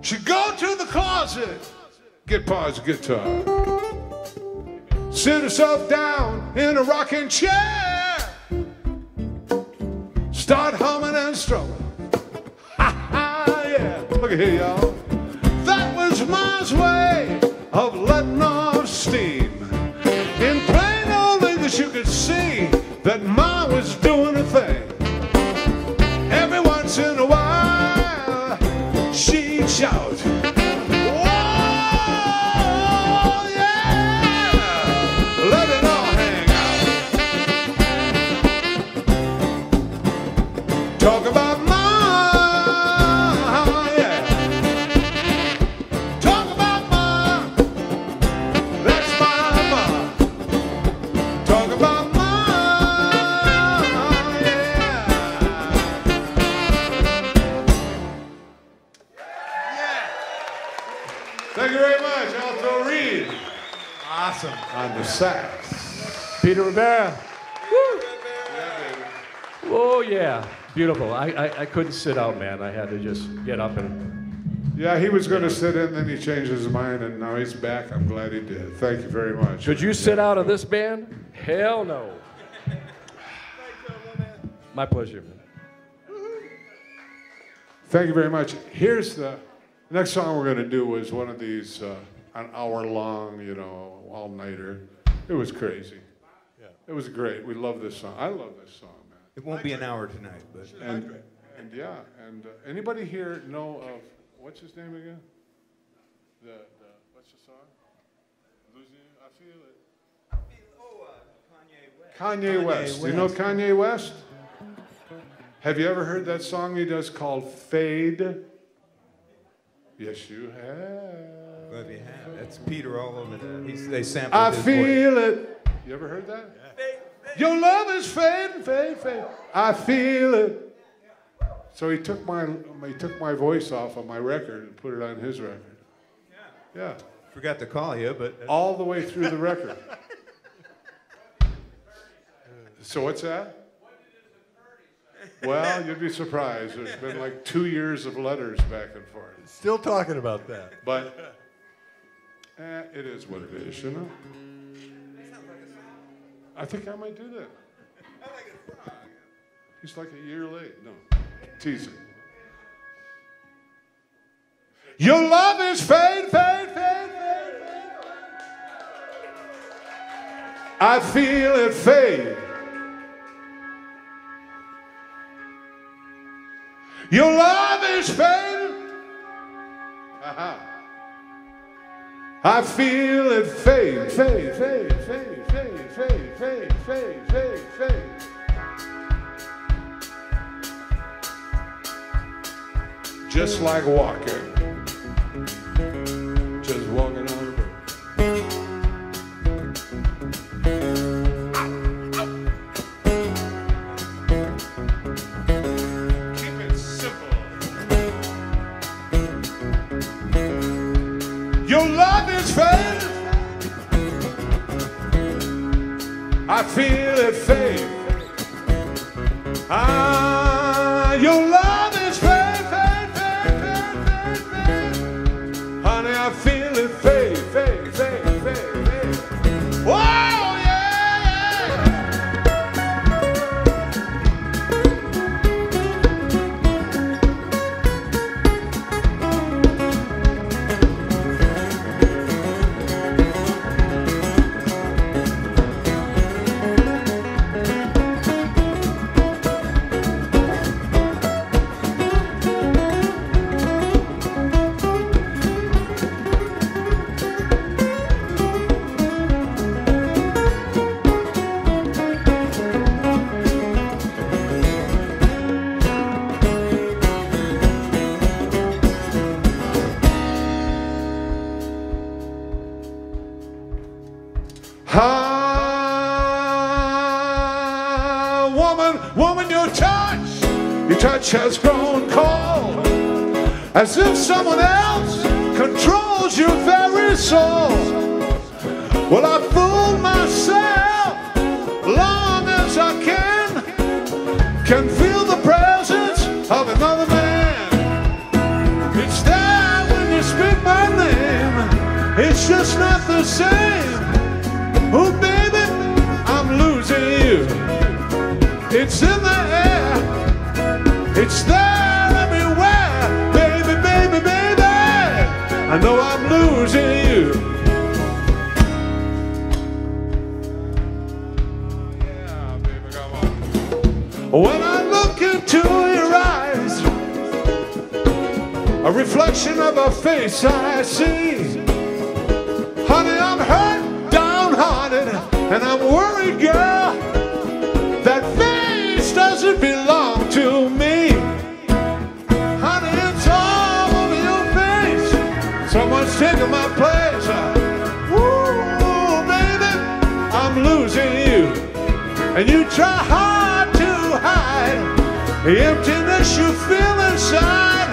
She'd go to the closet, get Pa's guitar, sit herself down in a rocking chair, start humming and strumming. Look at here, y'all. That was Ma's way of letting off steam. In plain old English, you could see that Ma was doing a thing. Every once in a while, she'd shout, "Whoa, yeah! Let it all hang out." Talk about on the sax, Peter Rivera. Woo. Oh yeah, beautiful. I, I I couldn't sit out, man. I had to just get up and. Yeah, he was going to sit in, then he changed his mind, and now he's back. I'm glad he did. Thank you very much. Could you sit out of this band? Hell no. My pleasure, man. Thank you very much. Here's the next song we're going to do is one of these. Uh, An hour long, you know, all nighter. It was crazy. Yeah. It was great. We love this song. I love this song, man. It won't be an hour tonight, but and, and yeah. And uh, anybody here know of what's his name again? The, the what's the song? Losing You. I feel it. I feel oh, uh, Kanye West. Kanye West. Do you know Kanye West? Have you ever heard that song he does called Fade? Yes, you have. Love you have. That's Peter all over there. He's, they sampled I his feel voice. It. You ever heard that? Yeah. Fade, fade. Your love is fading, fade, fade. I feel it. So he took my he took my voice off on my record and put it on his record. Yeah. Yeah. Forgot to call you, but uh, all the way through the record. So what's that? Well, you'd be surprised. There's been like two years of letters back and forth. Still talking about that. But eh, it is what it is, you know? I think I might do that. He's like a year late. No, teasing. Your love is fade, fade, fade, fade, fade. I feel it fade. Your love is fading. Uh-huh. I feel it fade, fade, fade, fade, fade, fade, fade, fade, fade, fade. Just like walking. Just walking on the road. Ow, ow. Your love is fading. I feel it fade. Ah, your love is fade, fade, fade, fade, fade, fade. Honey, I feel it fade, fade, fade, fade, fade. Whoa, has grown cold, as if someone else controls your very soul. Well, I fool myself long as I can, can feel the presence of another man. It's there when you speak my name, it's just not the same. Oh, baby, I'm losing you. It's in the air. It's there everywhere, baby, baby, baby. I know I'm losing you. Oh, yeah, baby, come on. When I look into your eyes, a reflection of a face I see. Honey, I'm hurt, downhearted, and I'm worried, girl. That face doesn't belong to me. Someone's taking my place. Ooh, baby, I'm losing you. And you try hard to hide the emptiness you feel inside.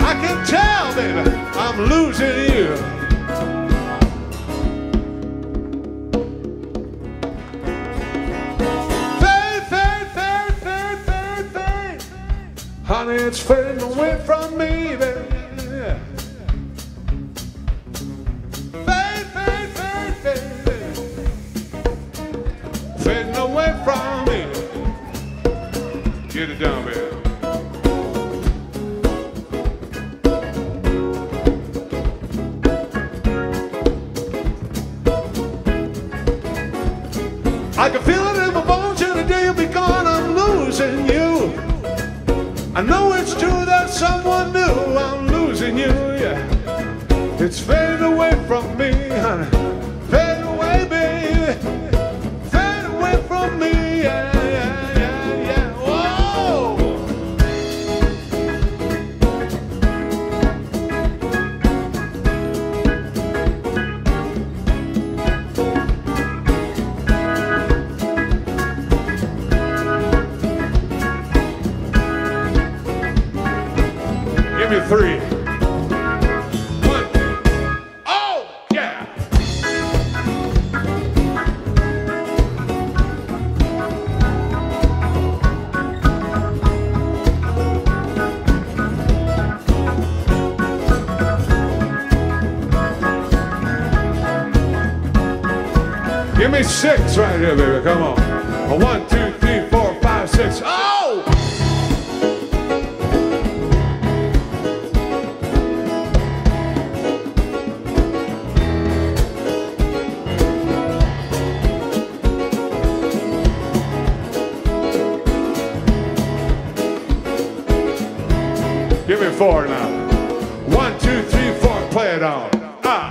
I can tell, baby, I'm losing you. Fade, fade, fade, fade, fade, fade. Honey, it's fading away from me, baby. Fading away from me. Get it down, man. I can feel it in my bones, and the day you'll be gone, I'm losing you. I know it's true that someone knew I'm losing you, yeah. It's fading away from me, honey. Fading away, baby. three. One. Oh, yeah! Give me six right here, baby. Come on. A one, two, three, four, five, six. Oh! Give me four now. One, two, three, four. Play it on. Ah.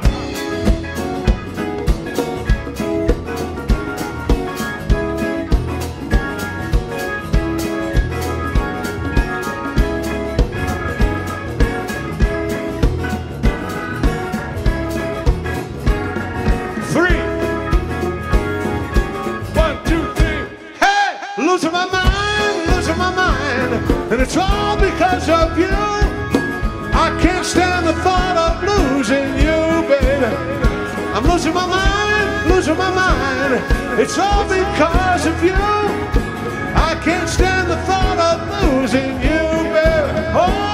Three. One, two, three. Hey, losing my mind, losing my mind, and it's all because of you. I can't stand the thought of losing you, baby. I'm losing my mind, losing my mind. It's all because of you. I can't stand the thought of losing you, baby. Oh,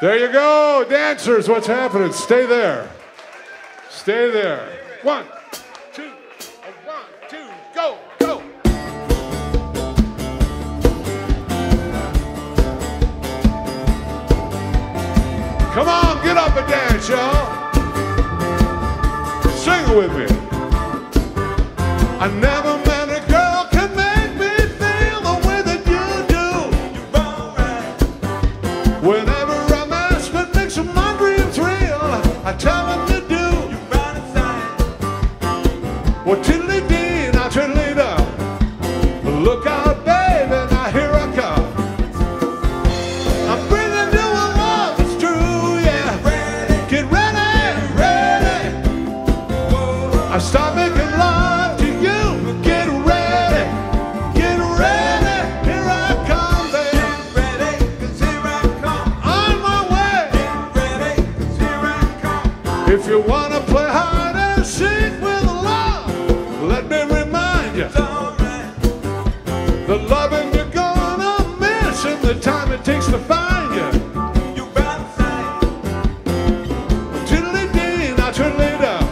there you go, dancers, what's happening? Stay there. Stay there. One, two, one, two, go, go. Come on, get up and dance, y'all. Sing with me. I never met a girl can make me feel the way that you do. You're all right. When I I tell them to do. You run inside. Well, tiddly dee, now tiddly down. But look out, baby, now here I come. I'm bringing you a love that's true, yeah. Ready. Get ready, ready. Whoa. I start making love to you. Get ready, get ready. Here I come, baby. Get ready, 'cause here I come. On my way. Get ready, 'cause here I come. If you want to play hide and seek with love, let me remind you, right. The loving you're gonna miss and the time it takes to find you. You're outside. Tiddly dee, now tiddly down.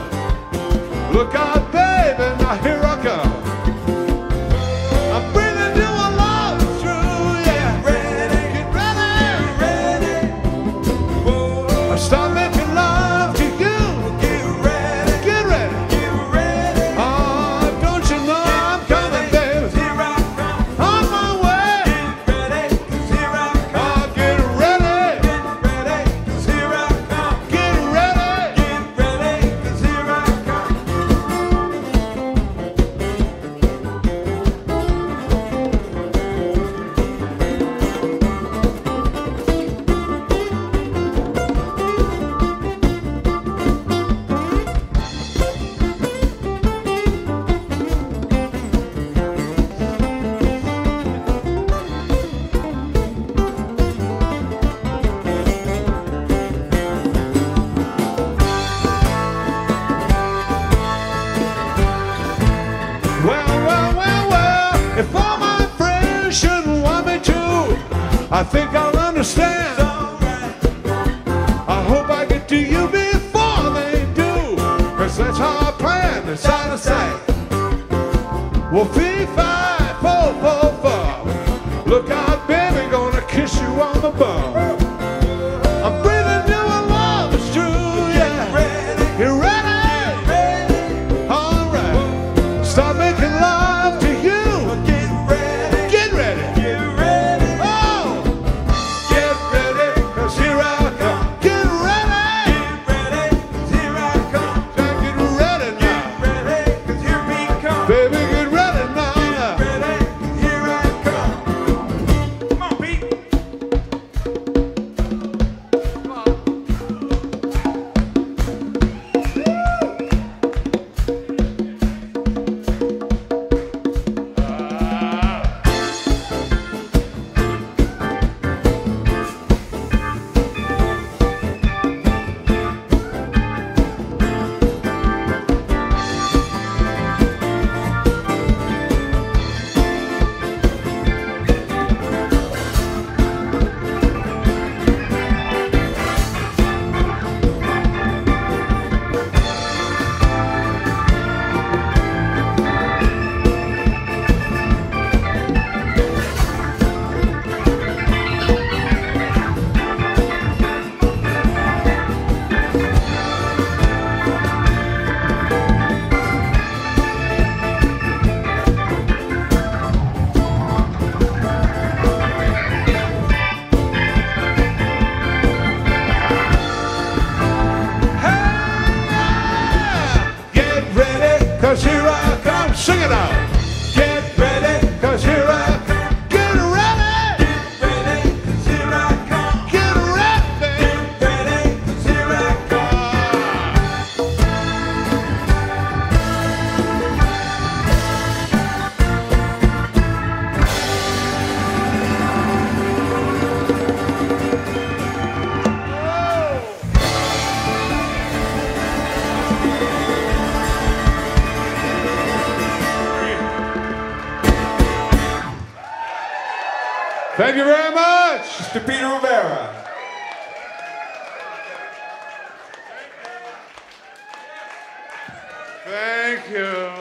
Look out, baby, now here I come. I'm bringing you a love that's true, yeah. Ready, get ready, ready. Whoa. I stop making love. I think I'll understand. I hope I get to you before they do, 'cause that's how I plan. It's out of sight. Well, three, five, four, four, four. Look out, baby, gonna kiss you on the bum. I'm breathing you alive. it out. Get ready, cause here I come. Get ready. Get ready, cause here I come. Get ready. Get ready, cause here I come. Whoa. Thank you very much, Mister Peter Rivera. Thank you.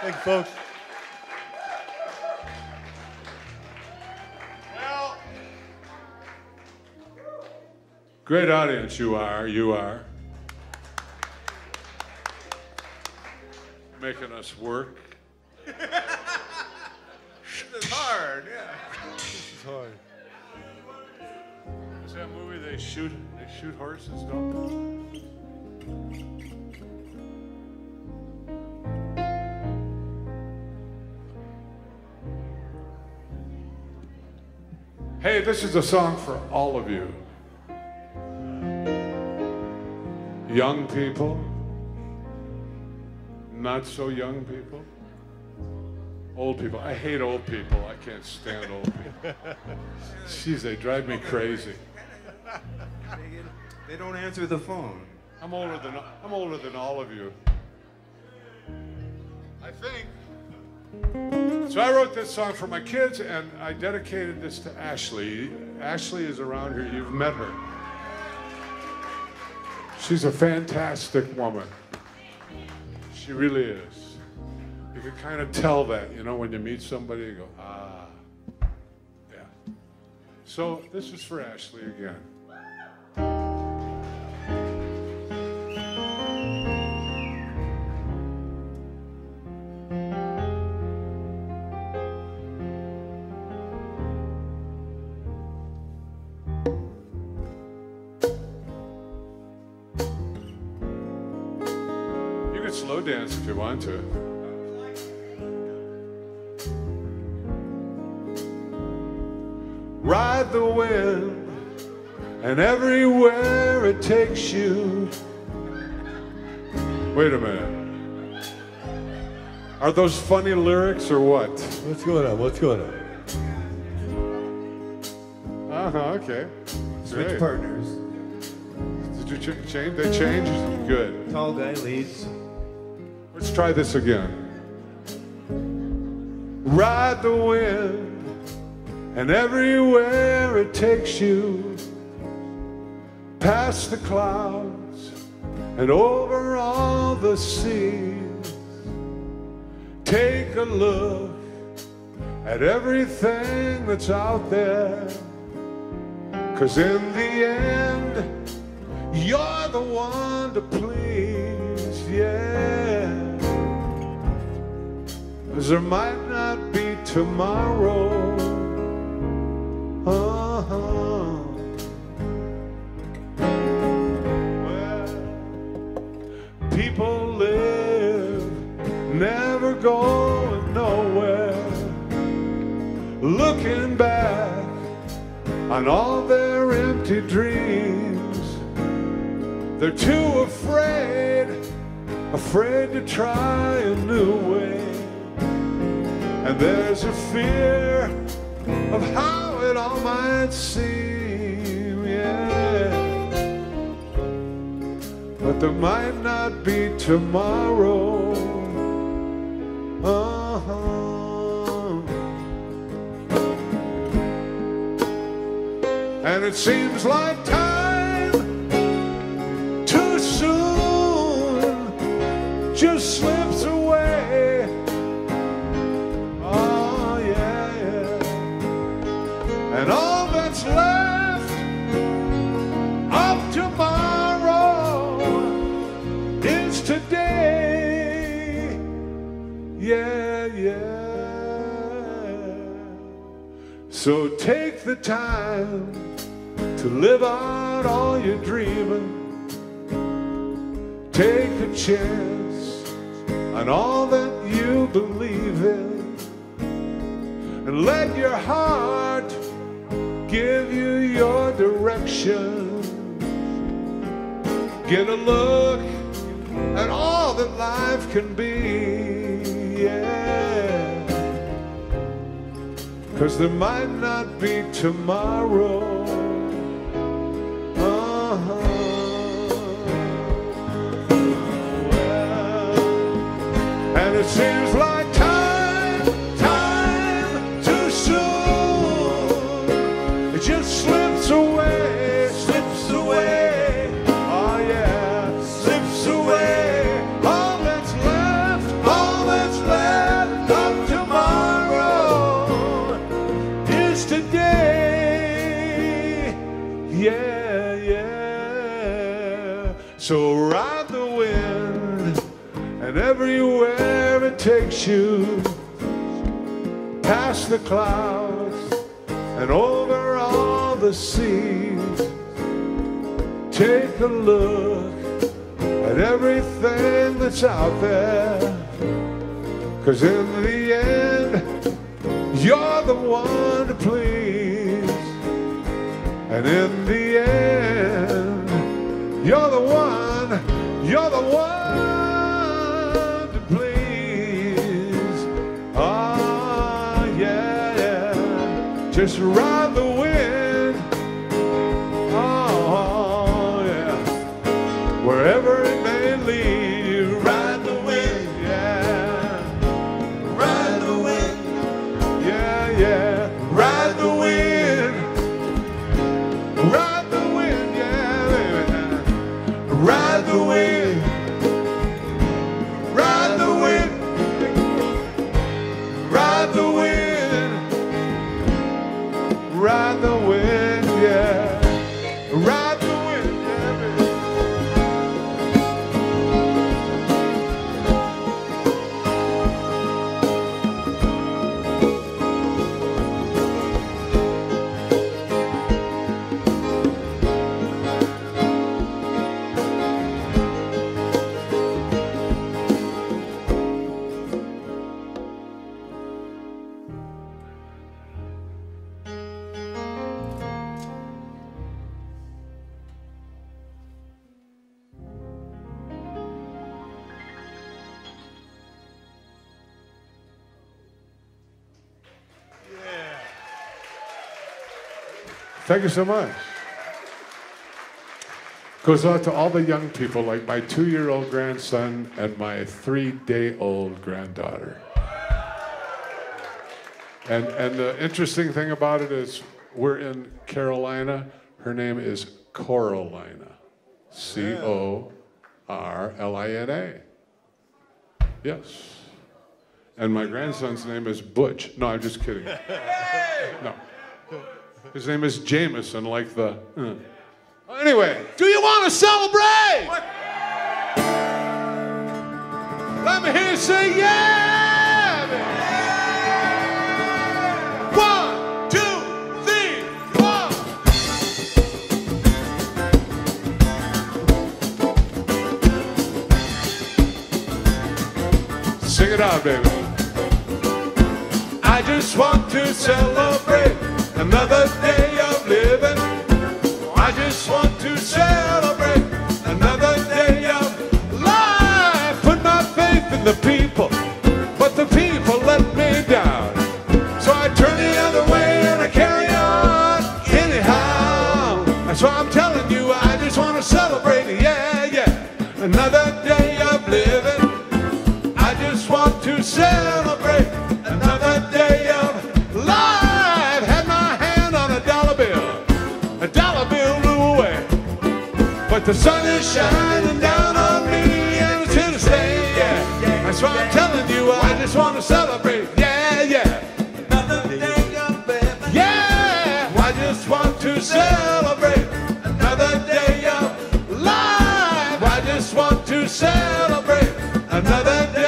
Thank you, folks. Well, great audience you are, you are. Making us work. This is hard, yeah. This is hard. Is that movie they shoot, they shoot horses, don't they? Hey, this is a song for all of you. Young people, not so young people, old people. I hate old people. I can't stand old people. Jeez, they drive me crazy. They don't answer the phone. I'm older than I'm older than all of you, I think. So I wrote this song for my kids, and I dedicated this to Ashley. Ashley is around here. You've met her. She's a fantastic woman. She really is. You can kind of tell that, you know, when you meet somebody, you go, ah, yeah. So this is for Ashley again. Dance if you want to. Ride the wind, and everywhere it takes you. Wait a minute. Are those funny lyrics or what? What's going on? What's going on? Uh huh. Okay. Switch Great. partners. Did you ch change? They changed. Good. Tall guy leads. Let's try this again. Ride the wind, and everywhere it takes you, past the clouds and over all the seas. Take a look at everything that's out there, 'cause in the end, you're the one to please, yeah. 'Cause there might not be tomorrow, uh-huh. Well, people live, never going nowhere, looking back on all their empty dreams. They're too afraid, afraid to try a new way. And there's a fear of how it all might seem, yeah. but there might not be tomorrow. Uh-huh. And it seems like time too soon just slips away. Oh yeah, yeah. And all that's left of tomorrow today, yeah, yeah. So take the time to live out all your dreaming. Take a chance on all that you believe in, and let your heart give you your direction. Get a look and all that life can be, yeah. 'Cause there might not be tomorrow. Uh-huh. Yeah. And it seems like time, time too soon. It just slips away, slips away. So ride the wind, and everywhere it takes you, past the clouds and over all the seas. Take a look at everything that's out there, 'cause in the end, you're the one to please. And in the end, you're the one, you're the one to please. Ah, oh, yeah, yeah. Just ride the wind. Oh, yeah. Wherever it may lead you, ride the wind, yeah. Ride the wind, yeah, yeah. Ride the wind. Ride Ride the wind, ride the wind, ride the wind, ride the wind, yeah, ride the wind, Thank you so much. Goes out to all the young people, like my two-year-old grandson and my three-day-old granddaughter. And, and the interesting thing about it is we're in Carolina. Her name is Coralina. C O R L I N A. Yes. And my grandson's name is Butch. No, I'm just kidding. No. His name is Jamison, like the... Uh. Anyway, do you want to celebrate? What? Let me hear you say yeah! Yeah! One, two, three, four! Sing it out, baby. I just want to celebrate another day of living. I just want to celebrate another day of life. Put my faith in the people, but the people let me down. So I turn the other way and I carry on anyhow. That's why I'm telling you, I just want to celebrate, yeah, yeah. But the sun is shining down on me, and it's here to stay, yeah, yeah. That's why I'm telling you, I just want to celebrate, yeah, yeah. Another day of paradise. Yeah, I just want to celebrate. Another day of life. I just want to celebrate. Another day.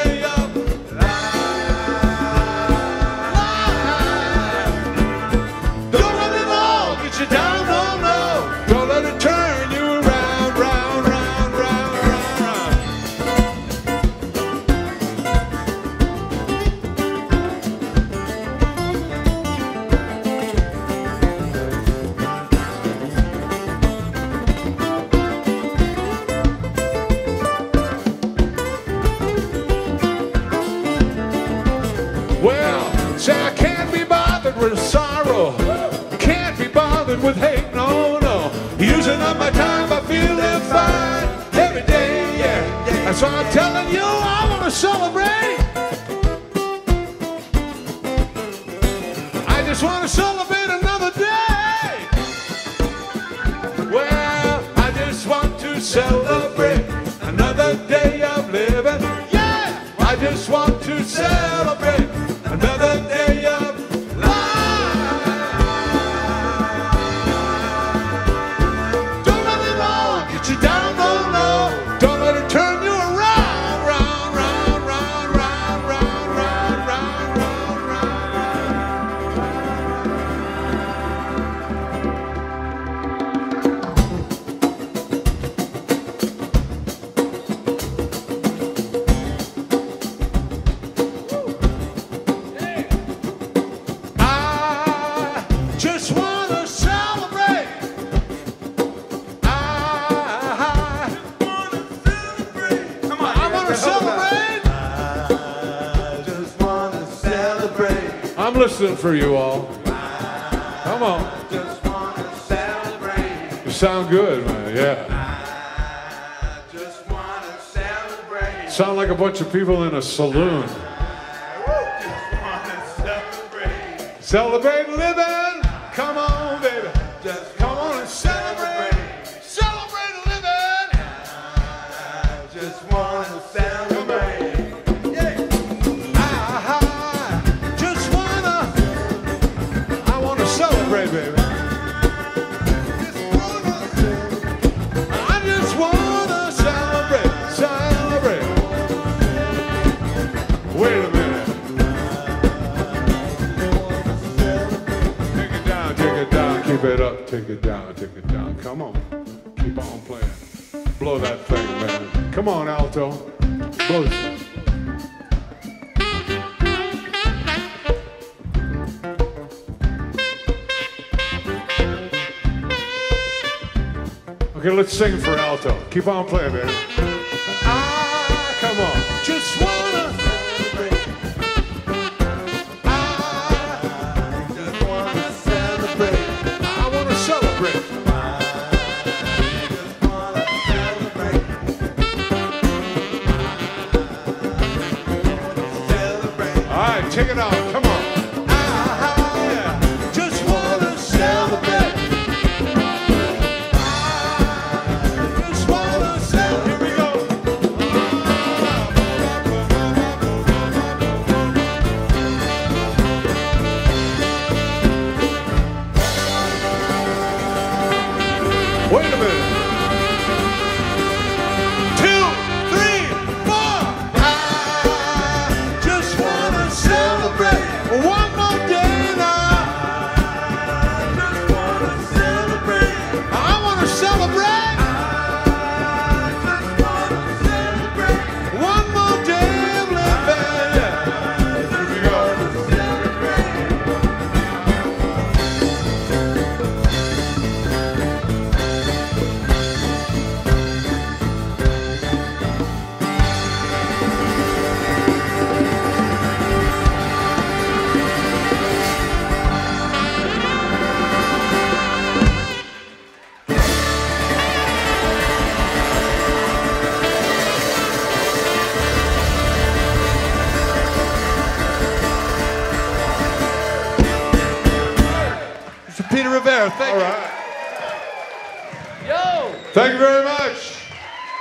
With hate, no, no. Using up my time, I feel it fine every day, yeah. That's why I'm telling you, I want to celebrate. I just want to celebrate another day. Well, I just want to celebrate another day of living, yeah. I just want to celebrate another day of living. Listening for you all. Come on. I just want to celebrate. You sound good, man. Yeah. I just want to celebrate. Sound like a bunch of people in a saloon. I just want to celebrate. Celebrate living. Come on, baby. Just come on and celebrate. Celebrate, celebrate living. I just want to celebrate. Take it up, take it down, take it down. Come on, keep on playing. Blow that thing, man. Come on, alto. Blow this thing. Okay, let's sing for alto. Keep on playing, baby. Ah, come on. Just one. Check it out, come on. I just want to celebrate. I just want to celebrate. Here we go. Wait a minute. Peter Rivera, thank you. All right. Yo! Thank you very much.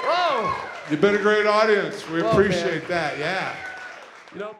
Whoa. You've been a great audience. We Whoa, appreciate man. that. Yeah. You know.